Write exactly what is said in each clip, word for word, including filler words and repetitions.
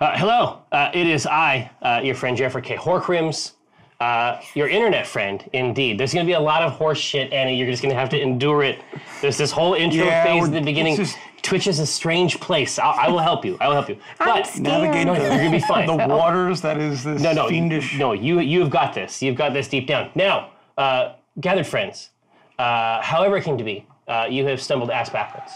Uh, hello, uh, it is I, uh, your friend Jeffrey K. Horkrims, uh, your internet friend, indeed. There's going to be a lot of horse shit, Annie. You're just going to have to endure it. There's this whole intro yeah, phase at the beginning. Just... Twitch is a strange place. I'll, I will help you. I will help you. I'm but navigate no, you're going to be fine. The waters that is this no, no, fiendish. No, you, you've got this. You've got this deep down. Now, uh, gathered friends, uh, however it came to be, uh, you have stumbled ass backwards.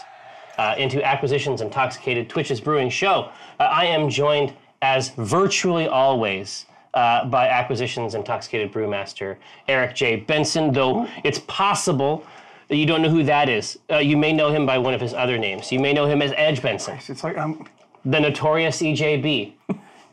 Uh, into Acquisitions Intoxicated, Twitch's Brewing Show. Uh, I am joined, as virtually always, uh, by Acquisitions Intoxicated Brewmaster Eric J. Benson, though it's possible that you don't know who that is. Uh, you may know him by one of his other names. You may know him as Edge Benson. It's like I'm... The Notorious E J B,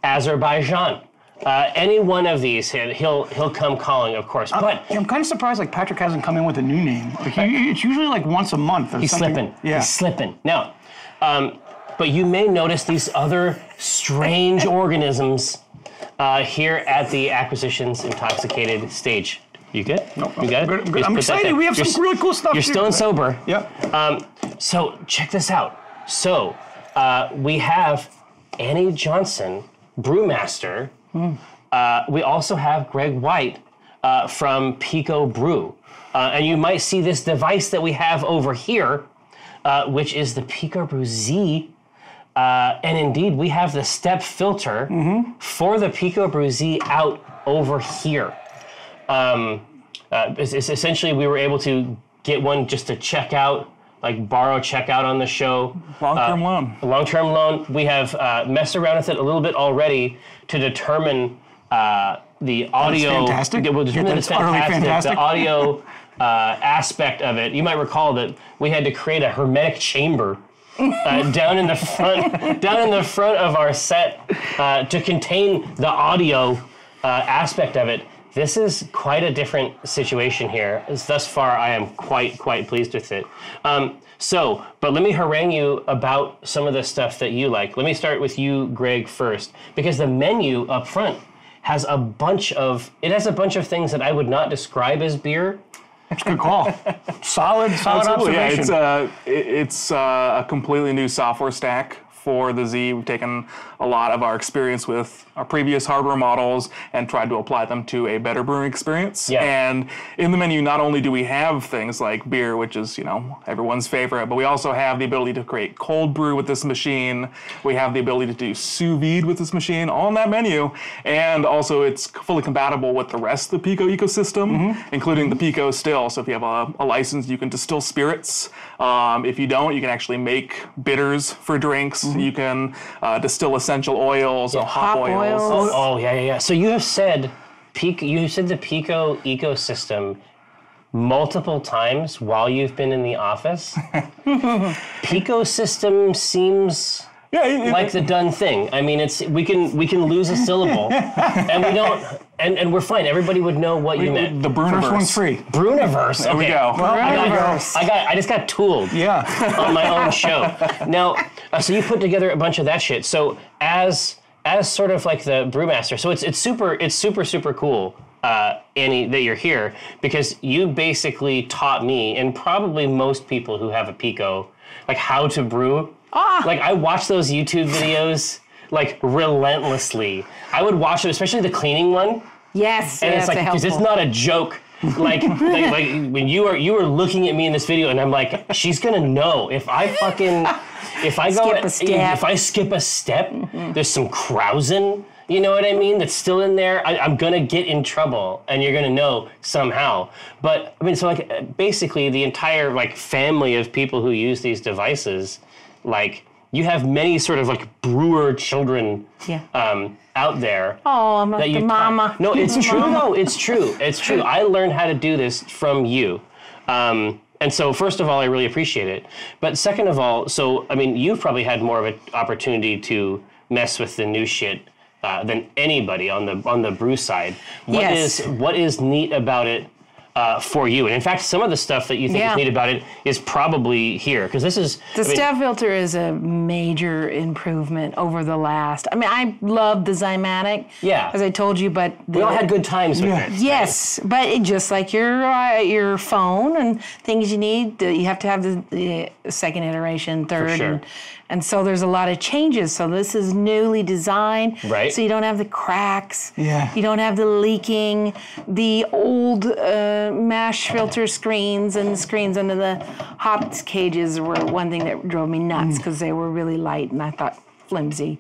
Azerbaijan. Uh, any one of these, he'll he'll come calling, of course. But I'm, I'm kind of surprised, like Patrick hasn't come in with a new name. Like he, it's usually like once a month. Or he's something. slipping. Yeah. He's slipping. Now, um, but you may notice these other strange organisms uh, here at the Acquisitions Intoxicated stage. You good? No, you got it? I'm, good. I'm excited. We have you're, some really cool stuff. You're still sober. Yeah. Um, so check this out. So uh, we have Annie Johnson, brewmaster. Mm. Uh, we also have Greg White uh, from Pico Brew. Uh, and you might see this device that we have over here, uh, which is the PicoBrew Z. Uh, and indeed, we have the step filter mm-hmm. for the PicoBrew Z out over here. Um, uh, it's, it's essentially, we were able to get one just to check out, like borrow, check out on the show. Long-term uh, loan. Long-term loan. We have uh, messed around with it a little bit already to determine uh, the audio. That's fantastic. We'll determine yeah, that's the fantastic, fantastic. The audio uh, aspect of it. You might recall that we had to create a hermetic chamber uh, down in the front, down in the front of our set uh, to contain the audio uh, aspect of it. This is quite a different situation here. As thus far, I am quite, quite pleased with it. Um, so, but let me harangue you about some of the stuff that you like. Let me start with you, Greg, first, because the menu up front has a bunch of, it has a bunch of things that I would not describe as beer. That's a good call. solid, solid observation. Yeah, it's uh, it's uh, a completely new software stack for the Z. We've taken a lot of our experience with our previous hardware models and tried to apply them to a better brewing experience. Yeah. And in the menu, not only do we have things like beer, which is, you know, everyone's favorite, but we also have the ability to create cold brew with this machine. We have the ability to do sous vide with this machine, all on that menu. And also it's fully compatible with the rest of the Pico ecosystem, mm-hmm. including the Pico still. So if you have a, a license, you can distill spirits. Um, if you don't, you can actually make bitters for drinks. Mm-hmm. You can uh, distill essential oils yeah, or hop, hop oils. oils. Oh, oh, yeah, yeah, yeah. So you have said, Pico, you said the Pico ecosystem multiple times while you've been in the office. Pico system seems yeah, it, it, like it, the done thing. I mean, it's we can we can lose a syllable, and we don't, and, and we're fine. Everybody would know what we, you meant. The Bruniverse. First one's free. Bruniverse. Okay. There we go. Well, I, got, I got. I just got tooled. Yeah. On my own show. Now, uh, so you put together a bunch of that shit. So as as sort of like the brewmaster. So it's it's super it's super super cool, uh, Annie, that you're here because you basically taught me and probably most people who have a Pico like how to brew. Ah. Like, I watch those YouTube videos, like, relentlessly. I would watch it, especially the cleaning one. Yes, and yeah, it's like, because it's not a joke. Like, like, like when you were you were looking at me in this video, and I'm like, she's gonna know if I fucking if I go if I skip a step, mm-hmm. there's some Krausen, you know what I mean? That's still in there. I, I'm gonna get in trouble, and you're gonna know somehow. But I mean, so like, basically, the entire like family of people who use these devices. Like, you have many sort of, like, brewer children yeah. um, out there. Oh, I'm like the mama. No, it's true. No, it's true. It's true. I learned how to do this from you. Um, and so, first of all, I really appreciate it. But second of all, so, I mean, you've probably had more of an opportunity to mess with the new shit uh, than anybody on the on the brew side. What yes. is What is neat about it? Uh, for you, and in fact, some of the stuff that you think yeah. is neat about it is probably here because this is the I mean, step filter is a major improvement over the last. I mean, I love the Zymatic, yeah, as I told you, but the, we all had good times with yeah. it. Yes, right? But it, just like your uh, your phone and things you need, you have to have the, the second iteration, third, sure. and, And so there's a lot of changes. So this is newly designed. Right. So you don't have the cracks. Yeah. You don't have the leaking. The old uh, mash filter screens and screens under the hopped cages were one thing that drove me nuts because mm. they were really light and I thought flimsy.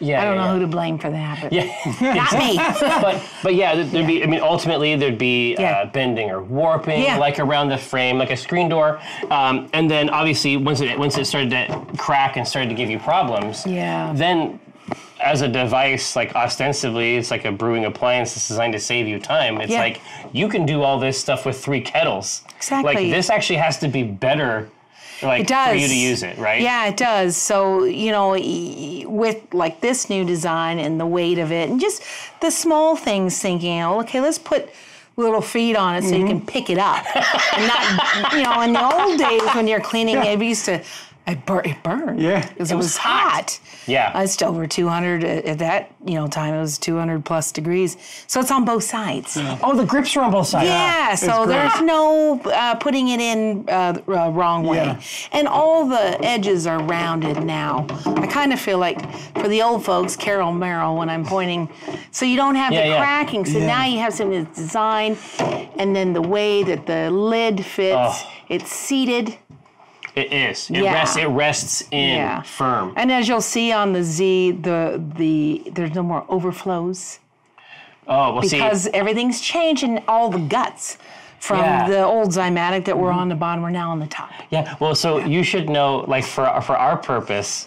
Yeah, I don't yeah, know yeah. who to blame for that, but yeah. not me. but but yeah, there'd yeah. be. I mean, ultimately there'd be yeah. uh, bending or warping, yeah. like around the frame, like a screen door, um, and then obviously once it once it started to crack and started to give you problems, yeah. then as a device, like ostensibly, it's like a brewing appliance that's designed to save you time. It's yeah. like you can do all this stuff with three kettles. Exactly. Like this actually has to be better. Like it does. For you to use it, right? Yeah, it does. So, you know, with like this new design and the weight of it and just the small things thinking, oh, okay, let's put little feet on it mm-hmm. so you can pick it up. And not, you know, in the old days when you're cleaning, yeah. it used to, it, bur- it burned. Yeah. Because it, it was, was hot. hot. Yeah. Uh, it's over two hundred at that, you know, time. It was two hundred plus degrees. So it's on both sides. Yeah. Oh, the grips are on both sides. Yeah. Huh? So there's no uh, putting it in uh, uh, wrong way. Yeah. And all the edges are rounded now. I kind of feel like for the old folks, Carol Merrill, when I'm pointing. So you don't have yeah, the yeah. cracking. So yeah. now you have something that's designed. And then the way that the lid fits, oh. it's seated. It is. It yeah. rests. It rests in yeah. firm. And as you'll see on the Z, the the there's no more overflows. Oh, well, because see. Because everything's changed and all the guts from yeah. the old Zymatic that were mm-hmm. on the bottom are now on the top. Yeah. Well, so yeah. you should know, like for for our purpose,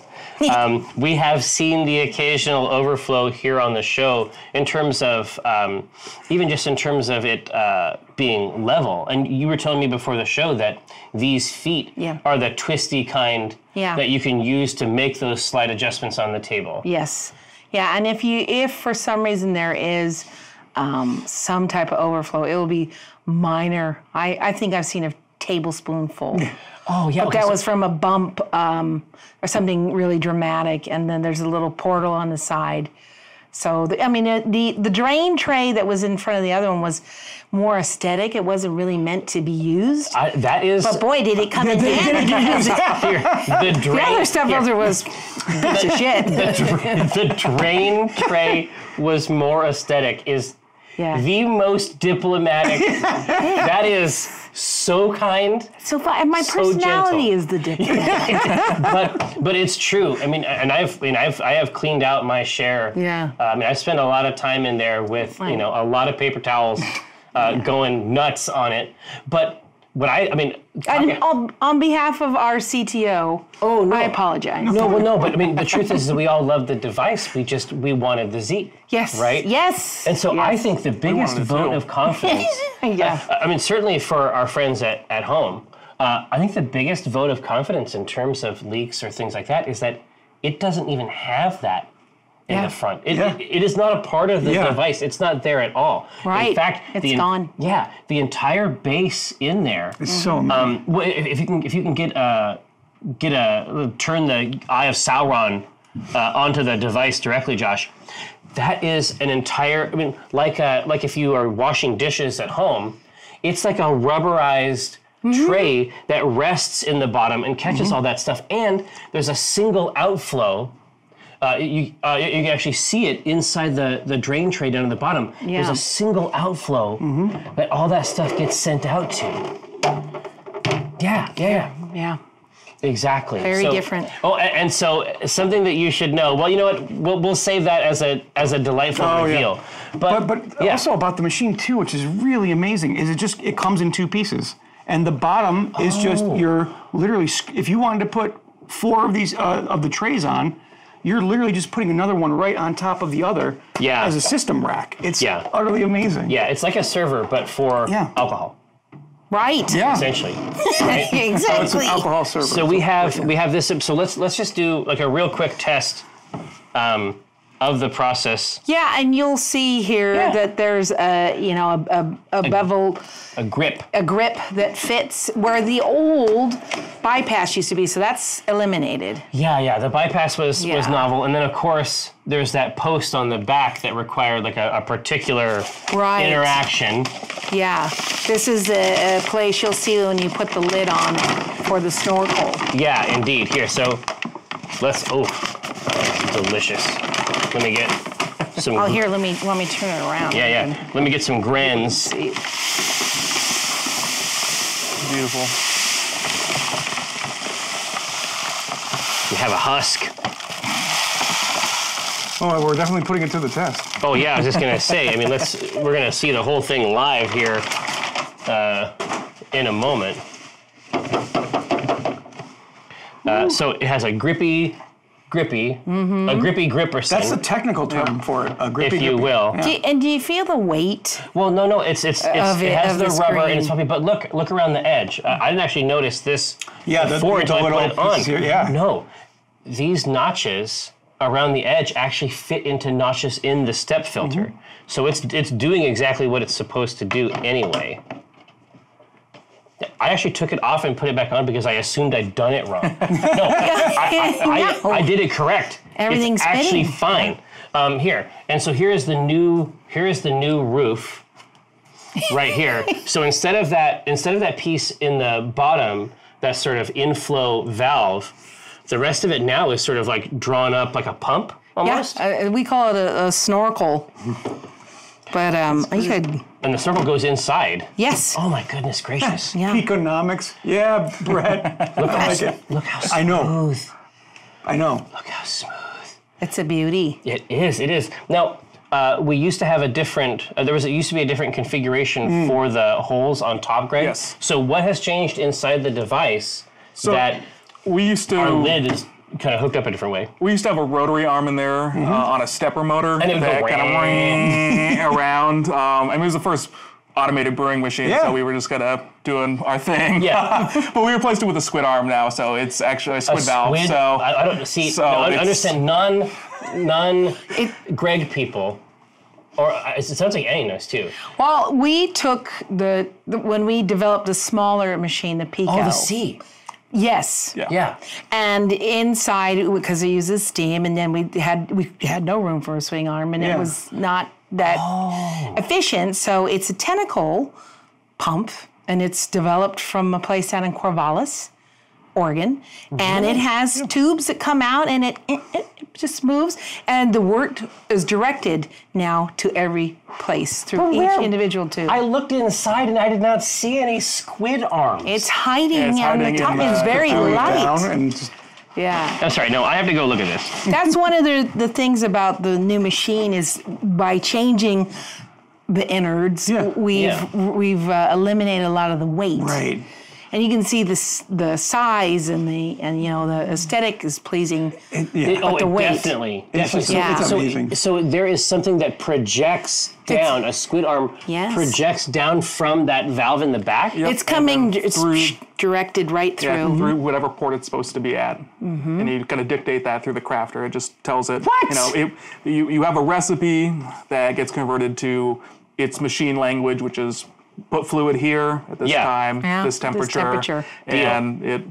um, we have seen the occasional overflow here on the show in terms of um, even just in terms of it. Uh, being level. And you were telling me before the show that these feet yeah. are the twisty kind yeah. that you can use to make those slight adjustments on the table. Yes. Yeah, and if you if for some reason there is um, some type of overflow, it will be minor. I, I think I've seen a tablespoonful. Oh, yeah. But okay, that so was from a bump um, or something really dramatic, and then there's a little portal on the side. So, the, I mean, the the drain tray that was in front of the other one was more aesthetic. It wasn't really meant to be used. I, that is... But boy, did it come in handy. The, the, the other stuff here. was a bunch of shit. The, the drain tray was more aesthetic is yeah. the most diplomatic. That is... So kind, so fun. My so personality gentle. Is the difference. but but it's true. I mean, and I've I mean, I've I have cleaned out my share. Yeah. Uh, I mean, I spent a lot of time in there with right. you know a lot of paper towels, uh, yeah. going nuts on it. But what I I mean, talking, and on, on behalf of our C T O, oh no, I apologize. No, well, no, but I mean, the truth is that we all love the device. We just we wanted the Z. Yes. Right. Yes. And so yes. I think the biggest vote of confidence. Yeah. I, I mean, certainly for our friends at, at home, uh, I think the biggest vote of confidence in terms of leaks or things like that is that it doesn't even have that in yeah. the front. It, yeah. it, it is not a part of the yeah. device. It's not there at all. Right. In fact, it's the, gone. Yeah, the entire base in there. It's mm-hmm. so amazing. Um, well, if, if you can, if you can get a get a turn the Eye of Sauron uh, onto the device directly, Josh. That is an entire, I mean, like a, like if you are washing dishes at home, it's like a rubberized mm-hmm. tray that rests in the bottom and catches mm-hmm. all that stuff. And there's a single outflow. Uh, you, uh, you can actually see it inside the, the drain tray down at the bottom. Yeah. There's a single outflow mm-hmm. that all that stuff gets sent out to. Yeah, yeah, yeah. yeah. Exactly. Very so, different. Oh, and, and so something that you should know. Well, you know what? We'll, we'll save that as a as a delightful oh, reveal. Yeah. But but, but yeah. also about the machine too, which is really amazing. Is it just it comes in two pieces, and the bottom oh. is just you're literally if you wanted to put four of these uh, of the trays on, you're literally just putting another one right on top of the other yeah. as a system rack. It's yeah. utterly amazing. Yeah, it's like a server but for yeah. alcohol. Right. Yeah. Essentially. Right? Exactly. So it's an alcohol server. So we have we have this. So let's let's just do like a real quick test um, of the process. Yeah, and you'll see here yeah. that there's a you know a, a, a bevel, a grip, a grip that fits where the old bypass used to be. So that's eliminated. Yeah, yeah. The bypass was yeah. was novel, and then of course there's that post on the back that required like a, a particular right. interaction. Yeah, this is a, a place you'll see when you put the lid on for the snorkel. Yeah, indeed. Here, so Let's, oh, delicious. Let me get some. Oh, here, let me, let me turn it around. Yeah, yeah. Can, let me get some grins. Beautiful. You have a husk. Oh, we're definitely putting it to the test. Oh, yeah, I was just going to say, I mean, let's, we're going to see the whole thing live here uh, in a moment. Uh, so it has a grippy, grippy, mm-hmm. a grippy gripperson. That's the technical term for it, a grippy, if you grippy. will. Yeah. Do you, and do you feel the weight? Well, no, no, it's it's, it's it, it has the, the rubber and it's puffy. But look, look around the edge. Uh, I didn't actually notice this yeah, before until I put it on. Here, yeah. No, these notches around the edge actually fit into notches in the step filter. Mm-hmm. So it's it's doing exactly what it's supposed to do anyway. I actually took it off and put it back on because I assumed I'd done it wrong. No, I, I, I, I did it correct. Everything's it's actually fitting. fine. Um, here, and so here is the new here is the new roof, right here. So instead of that instead of that piece in the bottom, that sort of inflow valve, the rest of it now is sort of like drawn up like a pump almost. Yeah, uh, we call it a, a snorkel. But um, you could. And the circle goes inside. Yes. Oh my goodness gracious. Yeah. Economics. Yeah, Brett. Look how smooth. Look how smooth. I know. I know. Look how smooth. It's a beauty. It is. It is. Now uh, we used to have a different. Uh, there was. It used to be a different configuration mm. for the holes on top, Greg. Yes. So what has changed inside the device so that we used to our lid is. kind of hooked up a different way. We used to have a rotary arm in there mm-hmm. uh, on a stepper motor and it would that go kind of ring around. Um, I mean, it was the first automated brewing machine, yeah. so we were just kind of doing our thing. Yeah, but we replaced it with a squid arm now, so it's actually a squid a valve. Squid, so I, I don't see. So no, I understand non, non Greg people, or it sounds like Annie knows too. Well, we took the, the when we developed the smaller machine, the Pico. Oh, the C. Yes. Yeah. yeah. And inside, because it uses steam, and then we had we had no room for a swing arm, and yeah. it was not that oh. efficient. So it's a tentacle pump, and it's developed from a place down in Corvallis, Oregon, really? And it has yeah. tubes that come out, and it, it it just moves, and the work is directed now to every place through well, each individual tube. I looked inside, and I did not see any squid arms. It's hiding, yeah, it's hiding on the top. It's very light. Yeah. That's right. No, I have to go look at this. That's one of the the things about the new machine is by changing the innards, yeah. we've yeah. we've uh, eliminated a lot of the weight. Right. And you can see the the size and the and you know the aesthetic is pleasing. It, yeah. it, oh, the it weight. definitely, definitely. It's, yeah. it's amazing. So, so there is something that projects down. It's, a squid arm yes. projects down from that valve in the back. Yep. It's coming. It's through, directed right through. Yeah, through whatever port it's supposed to be at, mm-hmm. and you kind of dictate that through the crafter. It just tells it. What? You know, it, you you have a recipe that gets converted to its machine language, which is. Put fluid here at this yeah. time, yeah. this temperature, this temperature. and yeah. it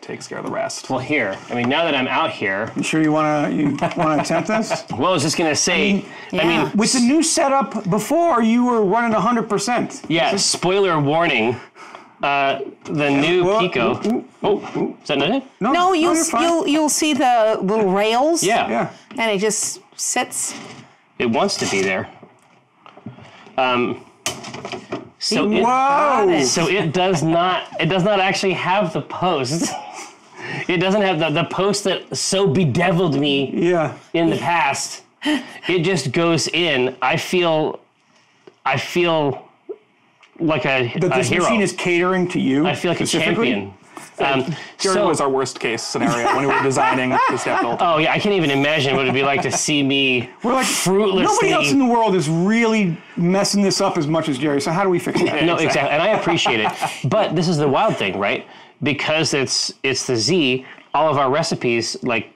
takes care of the rest. Well, here, I mean, now that I'm out here, you sure you want to you want to attempt this? Well, I was just gonna say, I mean, yeah. I mean, with the new setup, before you were running one hundred percent. Yeah. Spoiler warning. Uh, the yeah. new well, Pico. Ooh, ooh, oh, ooh. Is that not it? No, no you'll no, you'll you'll see the little rails. Yeah. yeah. And it just sits. It wants to be there. Um. So it, so it does not it does not actually have the post. It doesn't have the, the post that so bedeviled me yeah. in the past. It just goes in. I feel I feel like a, that a this hero. Machine is catering to you. I feel like a champion. Um, Jared so, was our worst case scenario when we were designing the step filter. Oh yeah, I can't even imagine what it'd be like to see me we're like, fruitlessly. Nobody else in the world is really messing this up as much as Jerry, so how do we fix it? No, exactly. exactly, and I appreciate it. But this is the wild thing, right? Because it's it's the Z, all of our recipes, like,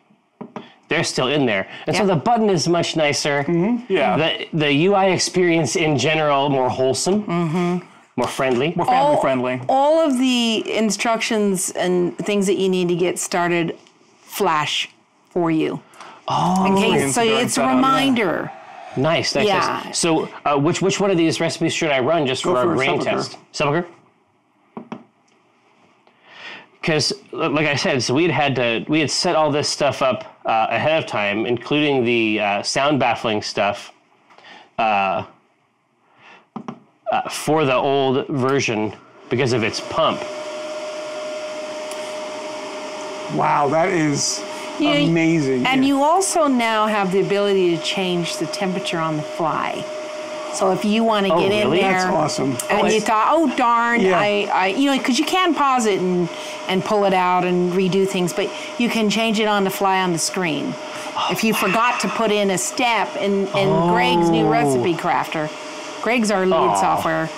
they're still in there. And yeah. so the button is much nicer. Mm-hmm. Yeah. The, the U I experience in general, more wholesome. Mm-hmm. More friendly. More family all, friendly. All of the instructions and things that you need to get started flash for you. Oh. In case, so it's a reminder. Yeah. Nice, nice, yeah. nice. So uh, which which one of these recipes should I run just Go for, for a grain test? Sepulcher? because like I said, so we had had to, we had set all this stuff up uh, ahead of time, including the uh, sound baffling stuff uh, uh, for the old version because of its pump. Wow, that is you, amazing. And yeah. you also now have the ability to change the temperature on the fly. So if you want to oh, get in really? there, that's awesome. And oh, you thought, oh darn, yeah. I, I, you know, because you can pause it and and pull it out and redo things, but you can change it on the fly on the screen. Oh, if you wow. forgot to put in a step in, in oh. Greg's new recipe crafter, Greg's our lead oh. software,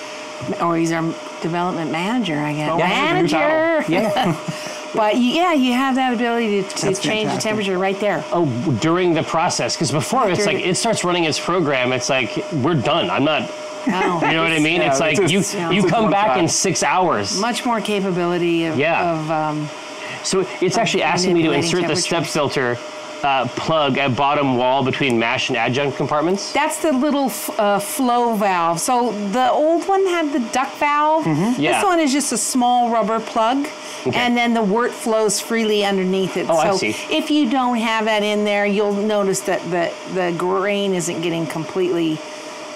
or he's our development manager, I guess. Oh, manager, yeah. But yeah, you have that ability to, to change fantastic. the temperature right there. Oh, during the process, because before it's like it starts running its program, it's like we're done. I'm not. No. You know what I mean? Yeah, it's like it's, you yeah, you come back time. in six hours. Much more capability of. Yeah. Of, um, so it's actually asking me to insert the step filter uh, plug at bottom wall between mash and adjunct compartments. That's the little f uh, flow valve. So the old one had the duck valve. Mm-hmm. yeah. This one is just a small rubber plug. Okay. And then the wort flows freely underneath it. Oh, so I see. If you don't have that in there, you'll notice that the, the grain isn't getting completely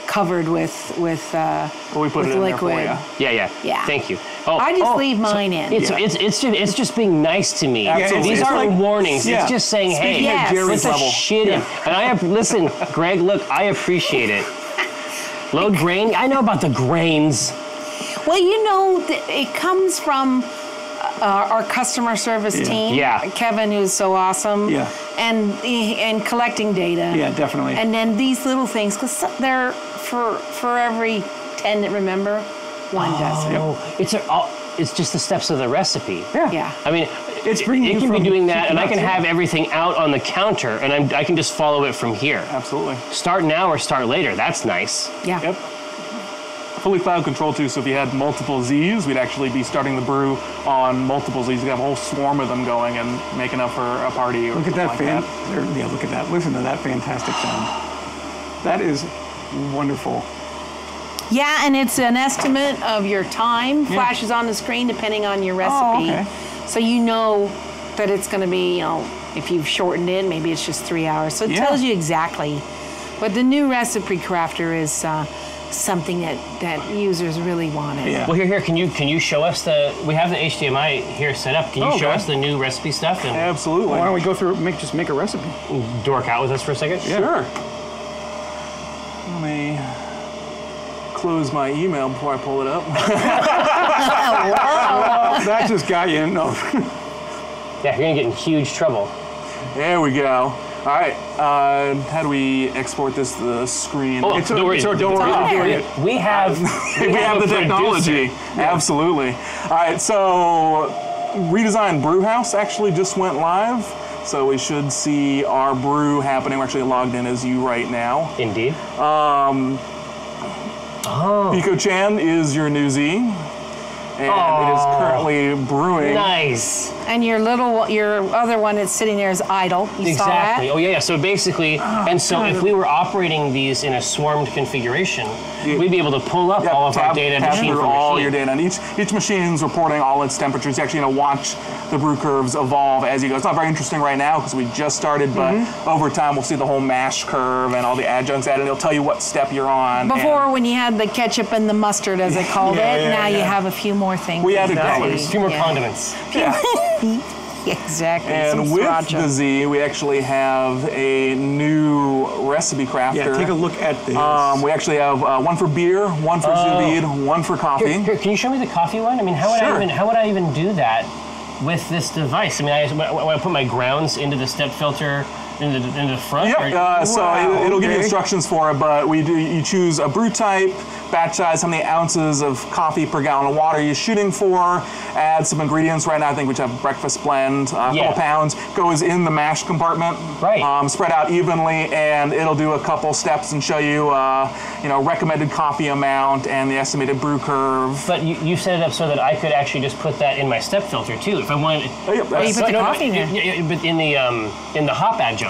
covered with with, uh, well, we put with it in liquid. There for you. Yeah, yeah. Yeah. Thank you. Oh, I just oh, leave mine so in. It's, yeah. it's, it's, just, it's just being nice to me. Yeah, these aren't like, warnings. Yeah. It's just saying, hey, yes. it's a shit in. Yeah. And I have, listen, Greg, look, I appreciate it. Low grain? I know about the grains. Well, you know, it comes from... Uh, our customer service yeah. team, yeah. Kevin, who's so awesome, yeah. and and collecting data, yeah, definitely. And then these little things, because they're for for every ten that remember, one oh, does. Yep. It's a, all, it's just the steps of the recipe. Yeah, yeah. I mean, it's it, it can be doing that, and I can have everything out on the counter, and I'm, I can just follow it from here. Absolutely. Start now or start later. That's nice. Yeah. Yep. Fully cloud control too, so if you had multiple Z's, we'd actually be starting the brew on multiple Z's. You could have a whole swarm of them going and making up for a party or look at that like fan. That. Or, yeah, look at that. Listen to that fantastic sound. That is wonderful. Yeah, and it's an estimate of your time. Yeah. Flashes on the screen depending on your recipe. Oh, okay. So you know that it's going to be, you know, if you've shortened it, maybe it's just three hours. So it yeah. tells you exactly. But the new recipe crafter is... Uh, something that, that users really wanted. Yeah. Well, here, here, can you can you show us the, we have the H D M I here set up. Can you oh, show okay. us the new recipe stuff? And absolutely. Why don't we go through, make just make a recipe. Dork out with us for a second? Yeah. Sure. Let me close my email before I pull it up. Well, that just got you in. No. Yeah, you're gonna get in huge trouble. There we go. All right, uh, how do we export this to the screen? Oh, it's don't worry, don't worry. We have we have the technology, yeah. absolutely. All right, so redesigned brewhouse actually just went live, so we should see our brew happening. We're actually logged in as you right now. Indeed. Um, oh. Pico-chan is your new Z. And oh, it is currently brewing. Nice. And your little, your other one that's sitting there is idle. You exactly. saw that? Oh yeah, yeah. So basically, oh, and so God. if we were operating these in a swarmed configuration, you, we'd be able to pull up yeah, all of tab, our data tab machine for all machine. your data, and each each machine is reporting all its temperatures. You're actually going to watch the brew curves evolve as you go. It's not very interesting right now because we just started, but mm-hmm. over time we'll see the whole mash curve and all the adjuncts added. It'll tell you what step you're on. Before, when you had the ketchup and the mustard, as I called yeah, it, yeah, now yeah. you have a few more. More things. We added exactly. a few more yeah. condiments. Yeah. Exactly. And Some with sriracha. the Z, we actually have a new recipe crafter. Yeah, take a look at this. Um, we actually have uh, one for beer, one for oh. sous vide, one for coffee. Here, here, can you show me the coffee one? I mean, how would sure. I even how would I even do that with this device? I mean, I, when I put my grounds into the step filter. Into the, into the front? Yep. Uh, so wow. it, it'll give you instructions for it, but we do, you choose a brew type, batch size, how many ounces of coffee per gallon of water you're shooting for, add some ingredients. Right now I think we have breakfast blend, uh, yeah. a couple pounds, goes in the mash compartment, right. um, spread out evenly, and it'll do a couple steps and show you, uh, you know, recommended coffee amount and the estimated brew curve. But you, you set it up so that I could actually just put that in my step filter too, if I wanted. Oh, yeah, well, you put no, the coffee no, in there. But in the, um, in the hop adjunct.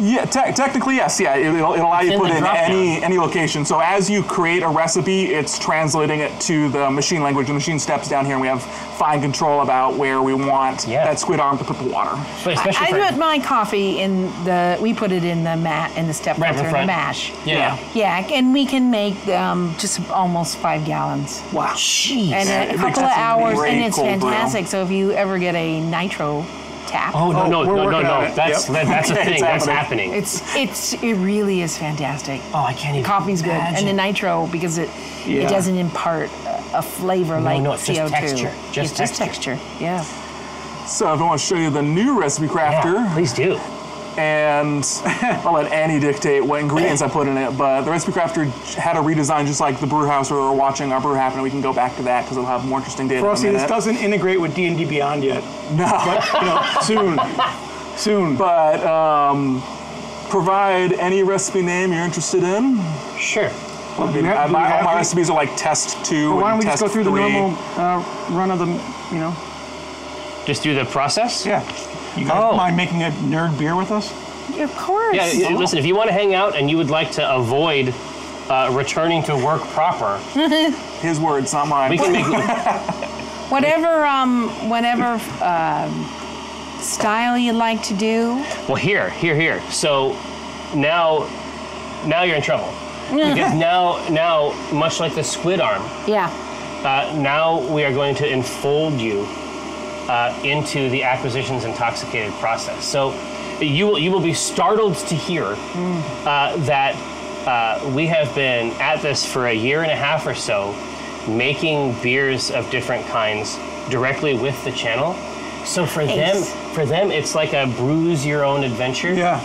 Yeah, te technically yes. Yeah, it, it'll, it'll allow you to put in any any location. So as you create a recipe, it's translating it to the machine language. The machine steps down here, and we have fine control about where we want yeah. that squid arm to put the water. Wait, especially I, I put my coffee in the. We put it in the mat in the step right filter and the mash. Yeah. yeah, yeah, and we can make um, just almost five gallons. Wow, jeez, and a couple of hours, and it's fantastic. Brew. So if you ever get a nitro. Tap. Oh no no oh, no no no! That's yep. that, that's okay, a thing. That's happening. It's it's it really is fantastic. Oh, I can't even. Coffee's imagine. Good, and the nitro because it yeah. it doesn't impart a flavor no, like no, it's C O two. Just texture. Just it's texture. just texture. Yeah. So if I want to show you the new recipe crafter, yeah, please do. And I'll let Annie dictate what ingredients I put in it, but the recipe crafter had a redesign just like the brew house where we're watching our brew happen, and we can go back to that because it'll have more interesting data. Frosty, in this doesn't integrate with D and D Beyond yet. No. But, you know, soon. Soon. But um, provide any recipe name you're interested in. Sure. Well, I mean, have, I, my, all my recipes are like test two well, why and test Why don't we just go through three. the normal uh, run of the, you know. Just do the process? Yeah. You guys oh. mind making a nerd beer with us? Of course. Yeah, oh. Listen, if you want to hang out and you would like to avoid uh, returning to work proper. His words, not mine. We can make whatever, um, whatever uh, style you'd like to do. Well, here, here, here. So now, now you're in trouble. Because now, now, much like the squid arm. Yeah. Uh, now we are going to enfold you. Uh, into the Acquisitions Intoxicated process. So you will, you will be startled to hear mm. uh, that uh, we have been at this for a year and a half or so, making beers of different kinds directly with the channel. So for Thanks. them, for them, it's like a brews your own adventure. Yeah.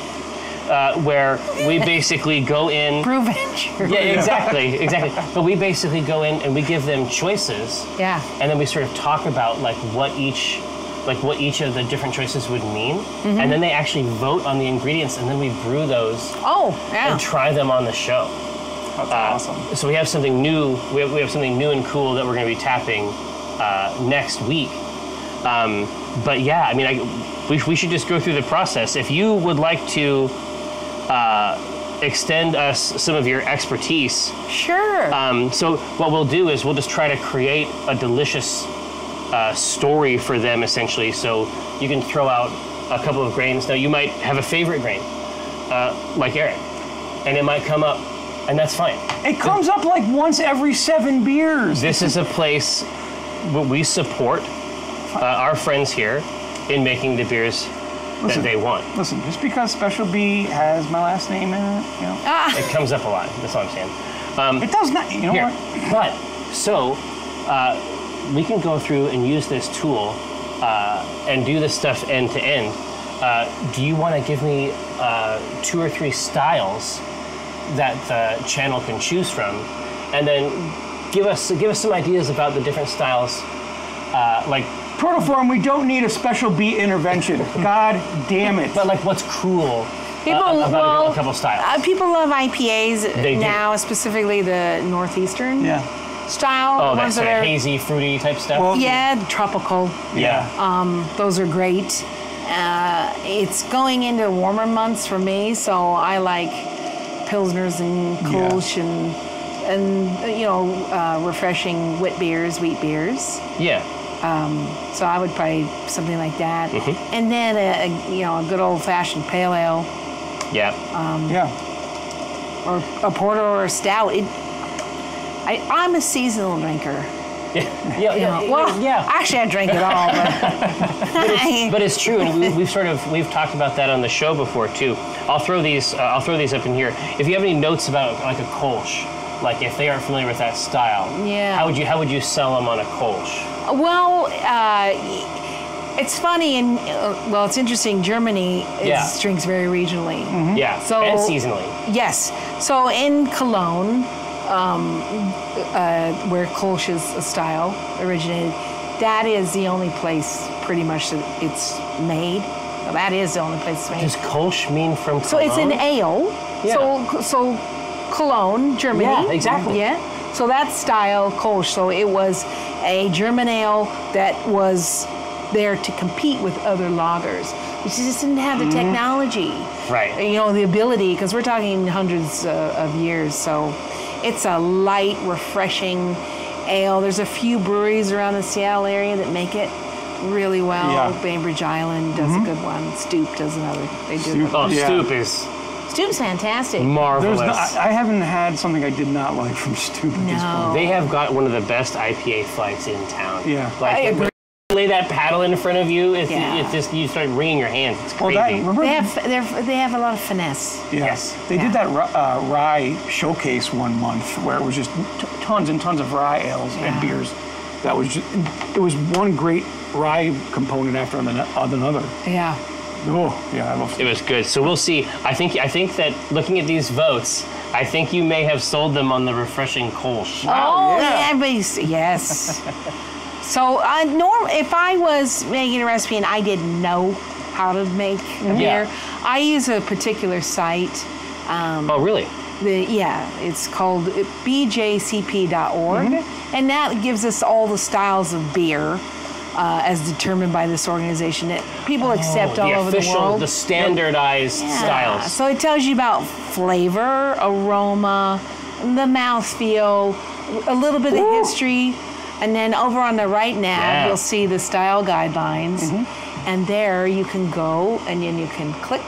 Uh, where we basically go in. Brew venture. Yeah, exactly, exactly. But we basically go in and we give them choices. Yeah. And then we sort of talk about like what each, like what each of the different choices would mean. Mm-hmm. And then they actually vote on the ingredients, and then we brew those. Oh, yeah. And try them on the show. That's uh, awesome. So we have something new. We have, we have something new and cool that we're going to be tapping uh, next week. Um, but yeah, I mean, I, we, we should just go through the process. If you would like to. Uh, extend us some of your expertise. Sure. Um, so what we'll do is we'll just try to create a delicious uh, story for them, essentially. So you can throw out a couple of grains. Now you might have a favorite grain, uh, like Eric, and it might come up, and that's fine. It comes up like once every seven beers. This is a place where we support uh, our friends here in making the beers. Listen, that they want. Listen, just because Special B has my last name in it, you know. Ah. It comes up a lot, that's all I'm saying. Um, it does not, you know here. what? But, so, uh, we can go through and use this tool uh, and do this stuff end to end. Uh, do you want to give me uh, two or three styles that the channel can choose from? And then give us, give us some ideas about the different styles, uh, like, Protoform, we don't need a Special B intervention. God damn it. But like what's cruel people, uh, about well, a couple styles? Uh, people love I P As they now, do. specifically the Northeastern yeah. style. Oh, that's that hazy, fruity type stuff? Well, yeah, yeah, tropical. Yeah. Um, those are great. Uh, it's going into warmer months for me, so I like Pilsners and Kolsch yeah. and, and, you know, uh, refreshing wit beers, wheat beers. Yeah. Um, so I would probably something like that, mm-hmm. and then a, a you know a good old fashioned pale ale. Yeah. Um, yeah. Or a porter or a stout. It, I I'm a seasonal drinker. Yeah. Yeah. yeah. Well, yeah. Actually, I drink it all. But, but, it's, but it's true, and we, we've sort of we've talked about that on the show before too. I'll throw these uh, I'll throw these up in here. If you have any notes about like a Kolsch. Like if they aren't familiar with that style, yeah. how would you how would you sell them on a Kolsch? Well, uh, it's funny and uh, well, it's interesting. Germany it yeah. drinks very regionally, mm-hmm. yeah, so and seasonally. Yes, so in Cologne, um, uh, where Kolsch is a style originated, that is the only place pretty much that it's made. Well, that is the only place it's made. Does Kolsch mean from Cologne? So it's an ale. Yeah. So so. Cologne, Germany. Yeah, exactly. Yeah. So that style Kolsch. So it was a German ale that was there to compete with other lagers, which just didn't have the technology, right? You know, the ability, because we're talking hundreds uh, of years. So it's a light, refreshing ale. There's a few breweries around the Seattle area that make it really well. Yeah. Bainbridge Island does mm-hmm. a good one. Stoop does another. They do. Stoop, oh, yeah. Stoop is. Stoop's fantastic. Marvelous. No, I haven't had something I did not like from Stoop at no. this point. They have got one of the best I P A flights in town. Yeah. Like, I agree. Lay that paddle in front of you, it's, yeah. it's just, you start wringing your hands. It's crazy. Well, that, they, have, they have a lot of finesse. Yeah. Yes. They yeah. did that uh, rye showcase one month where it was just t tons and tons of rye ales yeah. and beers. That was just, it was one great rye component after another. Yeah. Oh, yeah, I love it. It was good. So we'll see. I think I think that looking at these votes, I think you may have sold them on the refreshing Kolsch. Wow, oh, yeah. yeah but yes. So uh, norm if I was making a recipe and I didn't know how to make a beer, yeah. I use a particular site. Um, oh, really? The, yeah, it's called B J C P dot org, mm-hmm. and that gives us all the styles of beer. Uh, as determined by this organization, that people oh, accept all the over official, the world. The standardized yeah. styles. So it tells you about flavor, aroma, the mouthfeel, a little bit Ooh. Of history, and then over on the right now, yeah. you'll see the style guidelines, mm-hmm. and there you can go and then you can click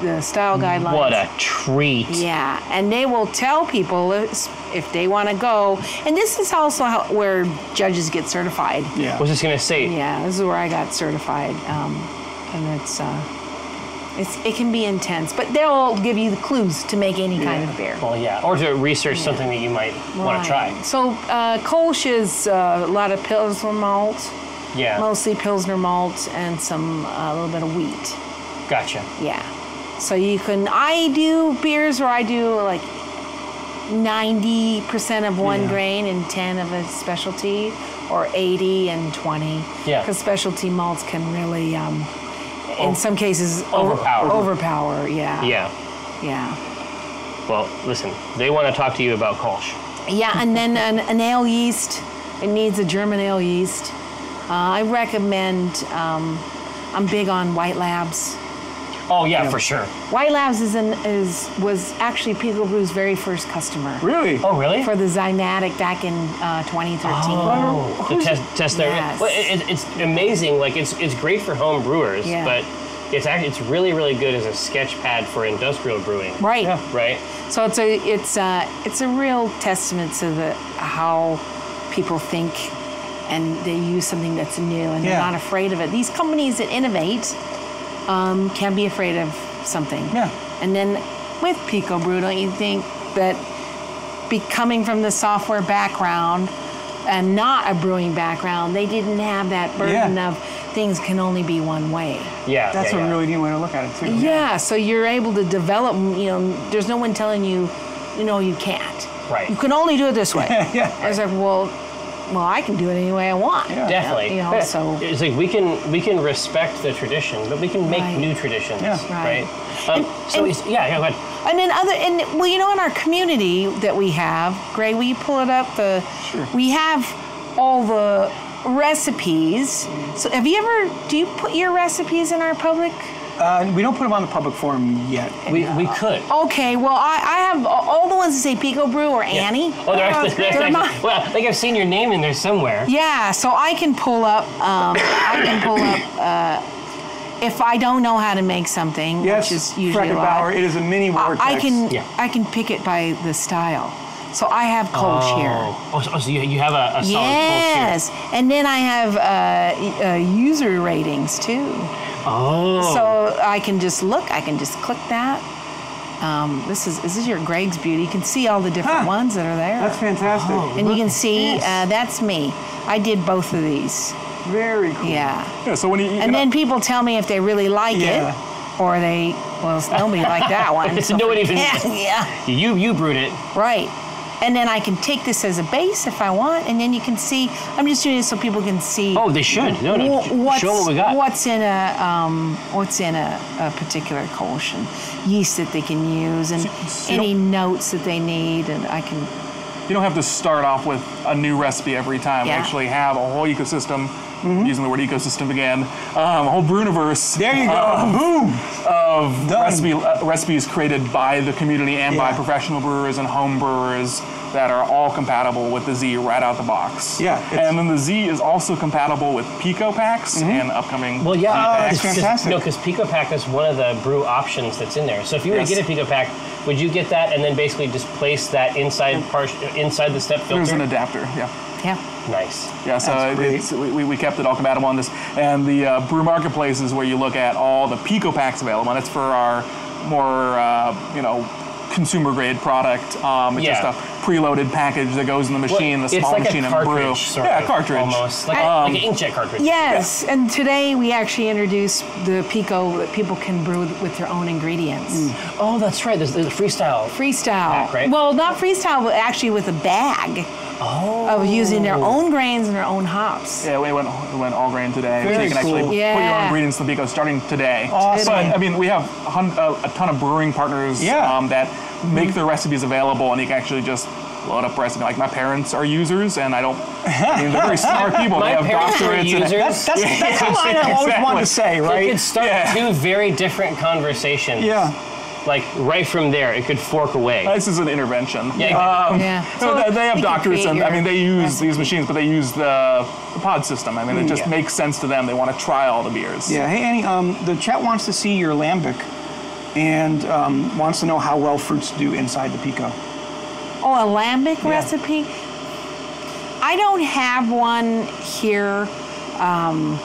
the style guidelines. What a treat. Yeah, and they will tell people if they want to go. And this is also how, where judges get certified. Yeah. I was just going to say. Yeah, this is where I got certified. Um, and it's, uh, it's it can be intense, but they'll give you the clues to make any yeah. kind of beer. Well, yeah, or to research yeah. something that you might right. want to try. So uh, Kolsch is uh, a lot of Pilsner malt. Yeah. Mostly Pilsner malt and some a uh, little bit of wheat. Gotcha. Yeah. So you can, I do beers where I do like ninety percent of one yeah. grain and ten of a specialty, or eighty and twenty. Yeah. Because specialty malts can really, um, in oh, some cases, overpower. Overpower, yeah. Yeah. Yeah. Well, listen, they want to talk to you about Kolsch. Yeah, and then an, an ale yeast. It needs a German ale yeast. Uh, I recommend, um, I'm big on White Labs. Oh yeah, you know, for sure. White Labs is an, is was actually PicoBrew's very first customer. Really? Oh really? For the Zymatic back in uh, twenty thirteen. Oh, the test test there. Yes. Well, it, it, it's amazing. Like it's it's great for home brewers, yeah. but it's actually it's really really good as a sketch pad for industrial brewing. Right. Yeah. Right. So it's a it's a, it's a real testament to the how people think, and they use something that's new and yeah. they're not afraid of it. These companies that innovate. Um, can be afraid of something. Yeah. And then with PicoBrew, don't you think that be coming from the software background and not a brewing background, they didn't have that burden yeah. of things can only be one way. Yeah. That's yeah, a yeah. really neat way to look at it too. Yeah. yeah. So you're able to develop, you know, there's no one telling you, you know, you can't. Right. You can only do it this way. yeah. I was like, well, Well, I can do it any way I want. Yeah. Definitely. You know, yeah. so. It's like we can we can respect the tradition, but we can make right. new traditions, yeah. right? right? Um, and, so and, it's, yeah, yeah, go ahead. And then other, and well, you know, in our community that we have, Greg, will you pull it up? The sure. we have all the recipes. So, have you ever do you put your recipes in our public? Uh, we don't put them on the public forum yet. We, we could. Okay, well, I, I have all the ones that say PicoBrew or yeah. Annie. Oh, they're actually, they're actually, well, I think I've seen your name in there somewhere. Yeah, so I can pull up, um, I can pull up, uh, if I don't know how to make something, yes, which is usually a lot. It is a mini vortex. I, I can, yeah. I can pick it by the style. So I have Kolsch oh. here. Oh, oh, so you, you have a, a solid yes. Kolsch here. Yes, and then I have uh, uh, user ratings too. Oh. So I can just look. I can just click that. Um, this is this is your Greg's Beauty. You can see all the different huh. ones that are there. That's fantastic. Oh, and you can see yes. uh, that's me. I did both of these. Very cool. Yeah. yeah so when you, you and then people tell me if they really like yeah. it. Or they, well, nobody liked that one. It's so nobody even. Yeah, yeah. You you brewed it. Right. And then I can take this as a base if I want, and then you can see. I'm just doing this so people can see. Oh, they should. No, no. Show what we got. What's in a um, what's in a, a particular Kolsch and yeast that they can use, and so any notes that they need, and I can. You don't have to start off with a new recipe every time. Yeah. We actually have a whole ecosystem mm-hmm. using the word ecosystem again, um, a whole Brewniverse. There you go. Um, Boom. Of recipe, uh, recipes created by the community and yeah. by professional brewers and home brewers that are all compatible with the Z right out the box. Yeah. And then the Z is also compatible with Pico Packs mm-hmm. and upcoming Well, yeah, oh, packs. That's fantastic. No, because Pico Pack is one of the brew options that's in there. So if you were yes. to get a Pico Pack, would you get that and then basically just place that inside yeah. part, inside the step filter? There's an adapter, yeah. Yeah. Nice. Yeah, so it, it's, we, we kept it all compatible on this. And the uh, brew marketplace is where you look at all the Pico Packs available, and that's for our more, uh, you know, consumer-grade product. Um, it's yeah. just a preloaded package that goes in the machine, well, the small like machine, and brew. Sort yeah, a cartridge. Almost. Like, um, like an inkjet cartridge. Yes, yeah. And today we actually introduced the Pico that people can brew with their own ingredients. Mm. Oh, that's right. There's, there's a freestyle. Freestyle. Pack, right? Well, not freestyle, but actually with a bag. Oh. Of using their own grains and their own hops. Yeah, we went, we went all grain today. Very so you can cool. actually yeah. put your own ingredients in the Pico starting today. Awesome. But, I mean, we have a, hun uh, a ton of brewing partners yeah. um, that make mm-hmm. their recipes available, and you can actually just load up recipes. Like, my parents are users, and I don't, I mean, they're very smart people. My they have doctorates. And, that's that's, yeah, that's how I exactly. always wanted to say, right? You could start yeah. two very different conversations. Yeah. Like, right from there, it could fork away. This is an intervention. Yeah. Um, yeah. So no, they, they have doctors, and I mean, they use these machines, but they use the, the pod system. I mean, it just yeah. makes sense to them. They want to try all the beers. Yeah. Hey, Annie, um, the chat wants to see your lambic and um, wants to know how well fruits do inside the Pico. Oh, a lambic yeah. recipe? I don't have one here. Um,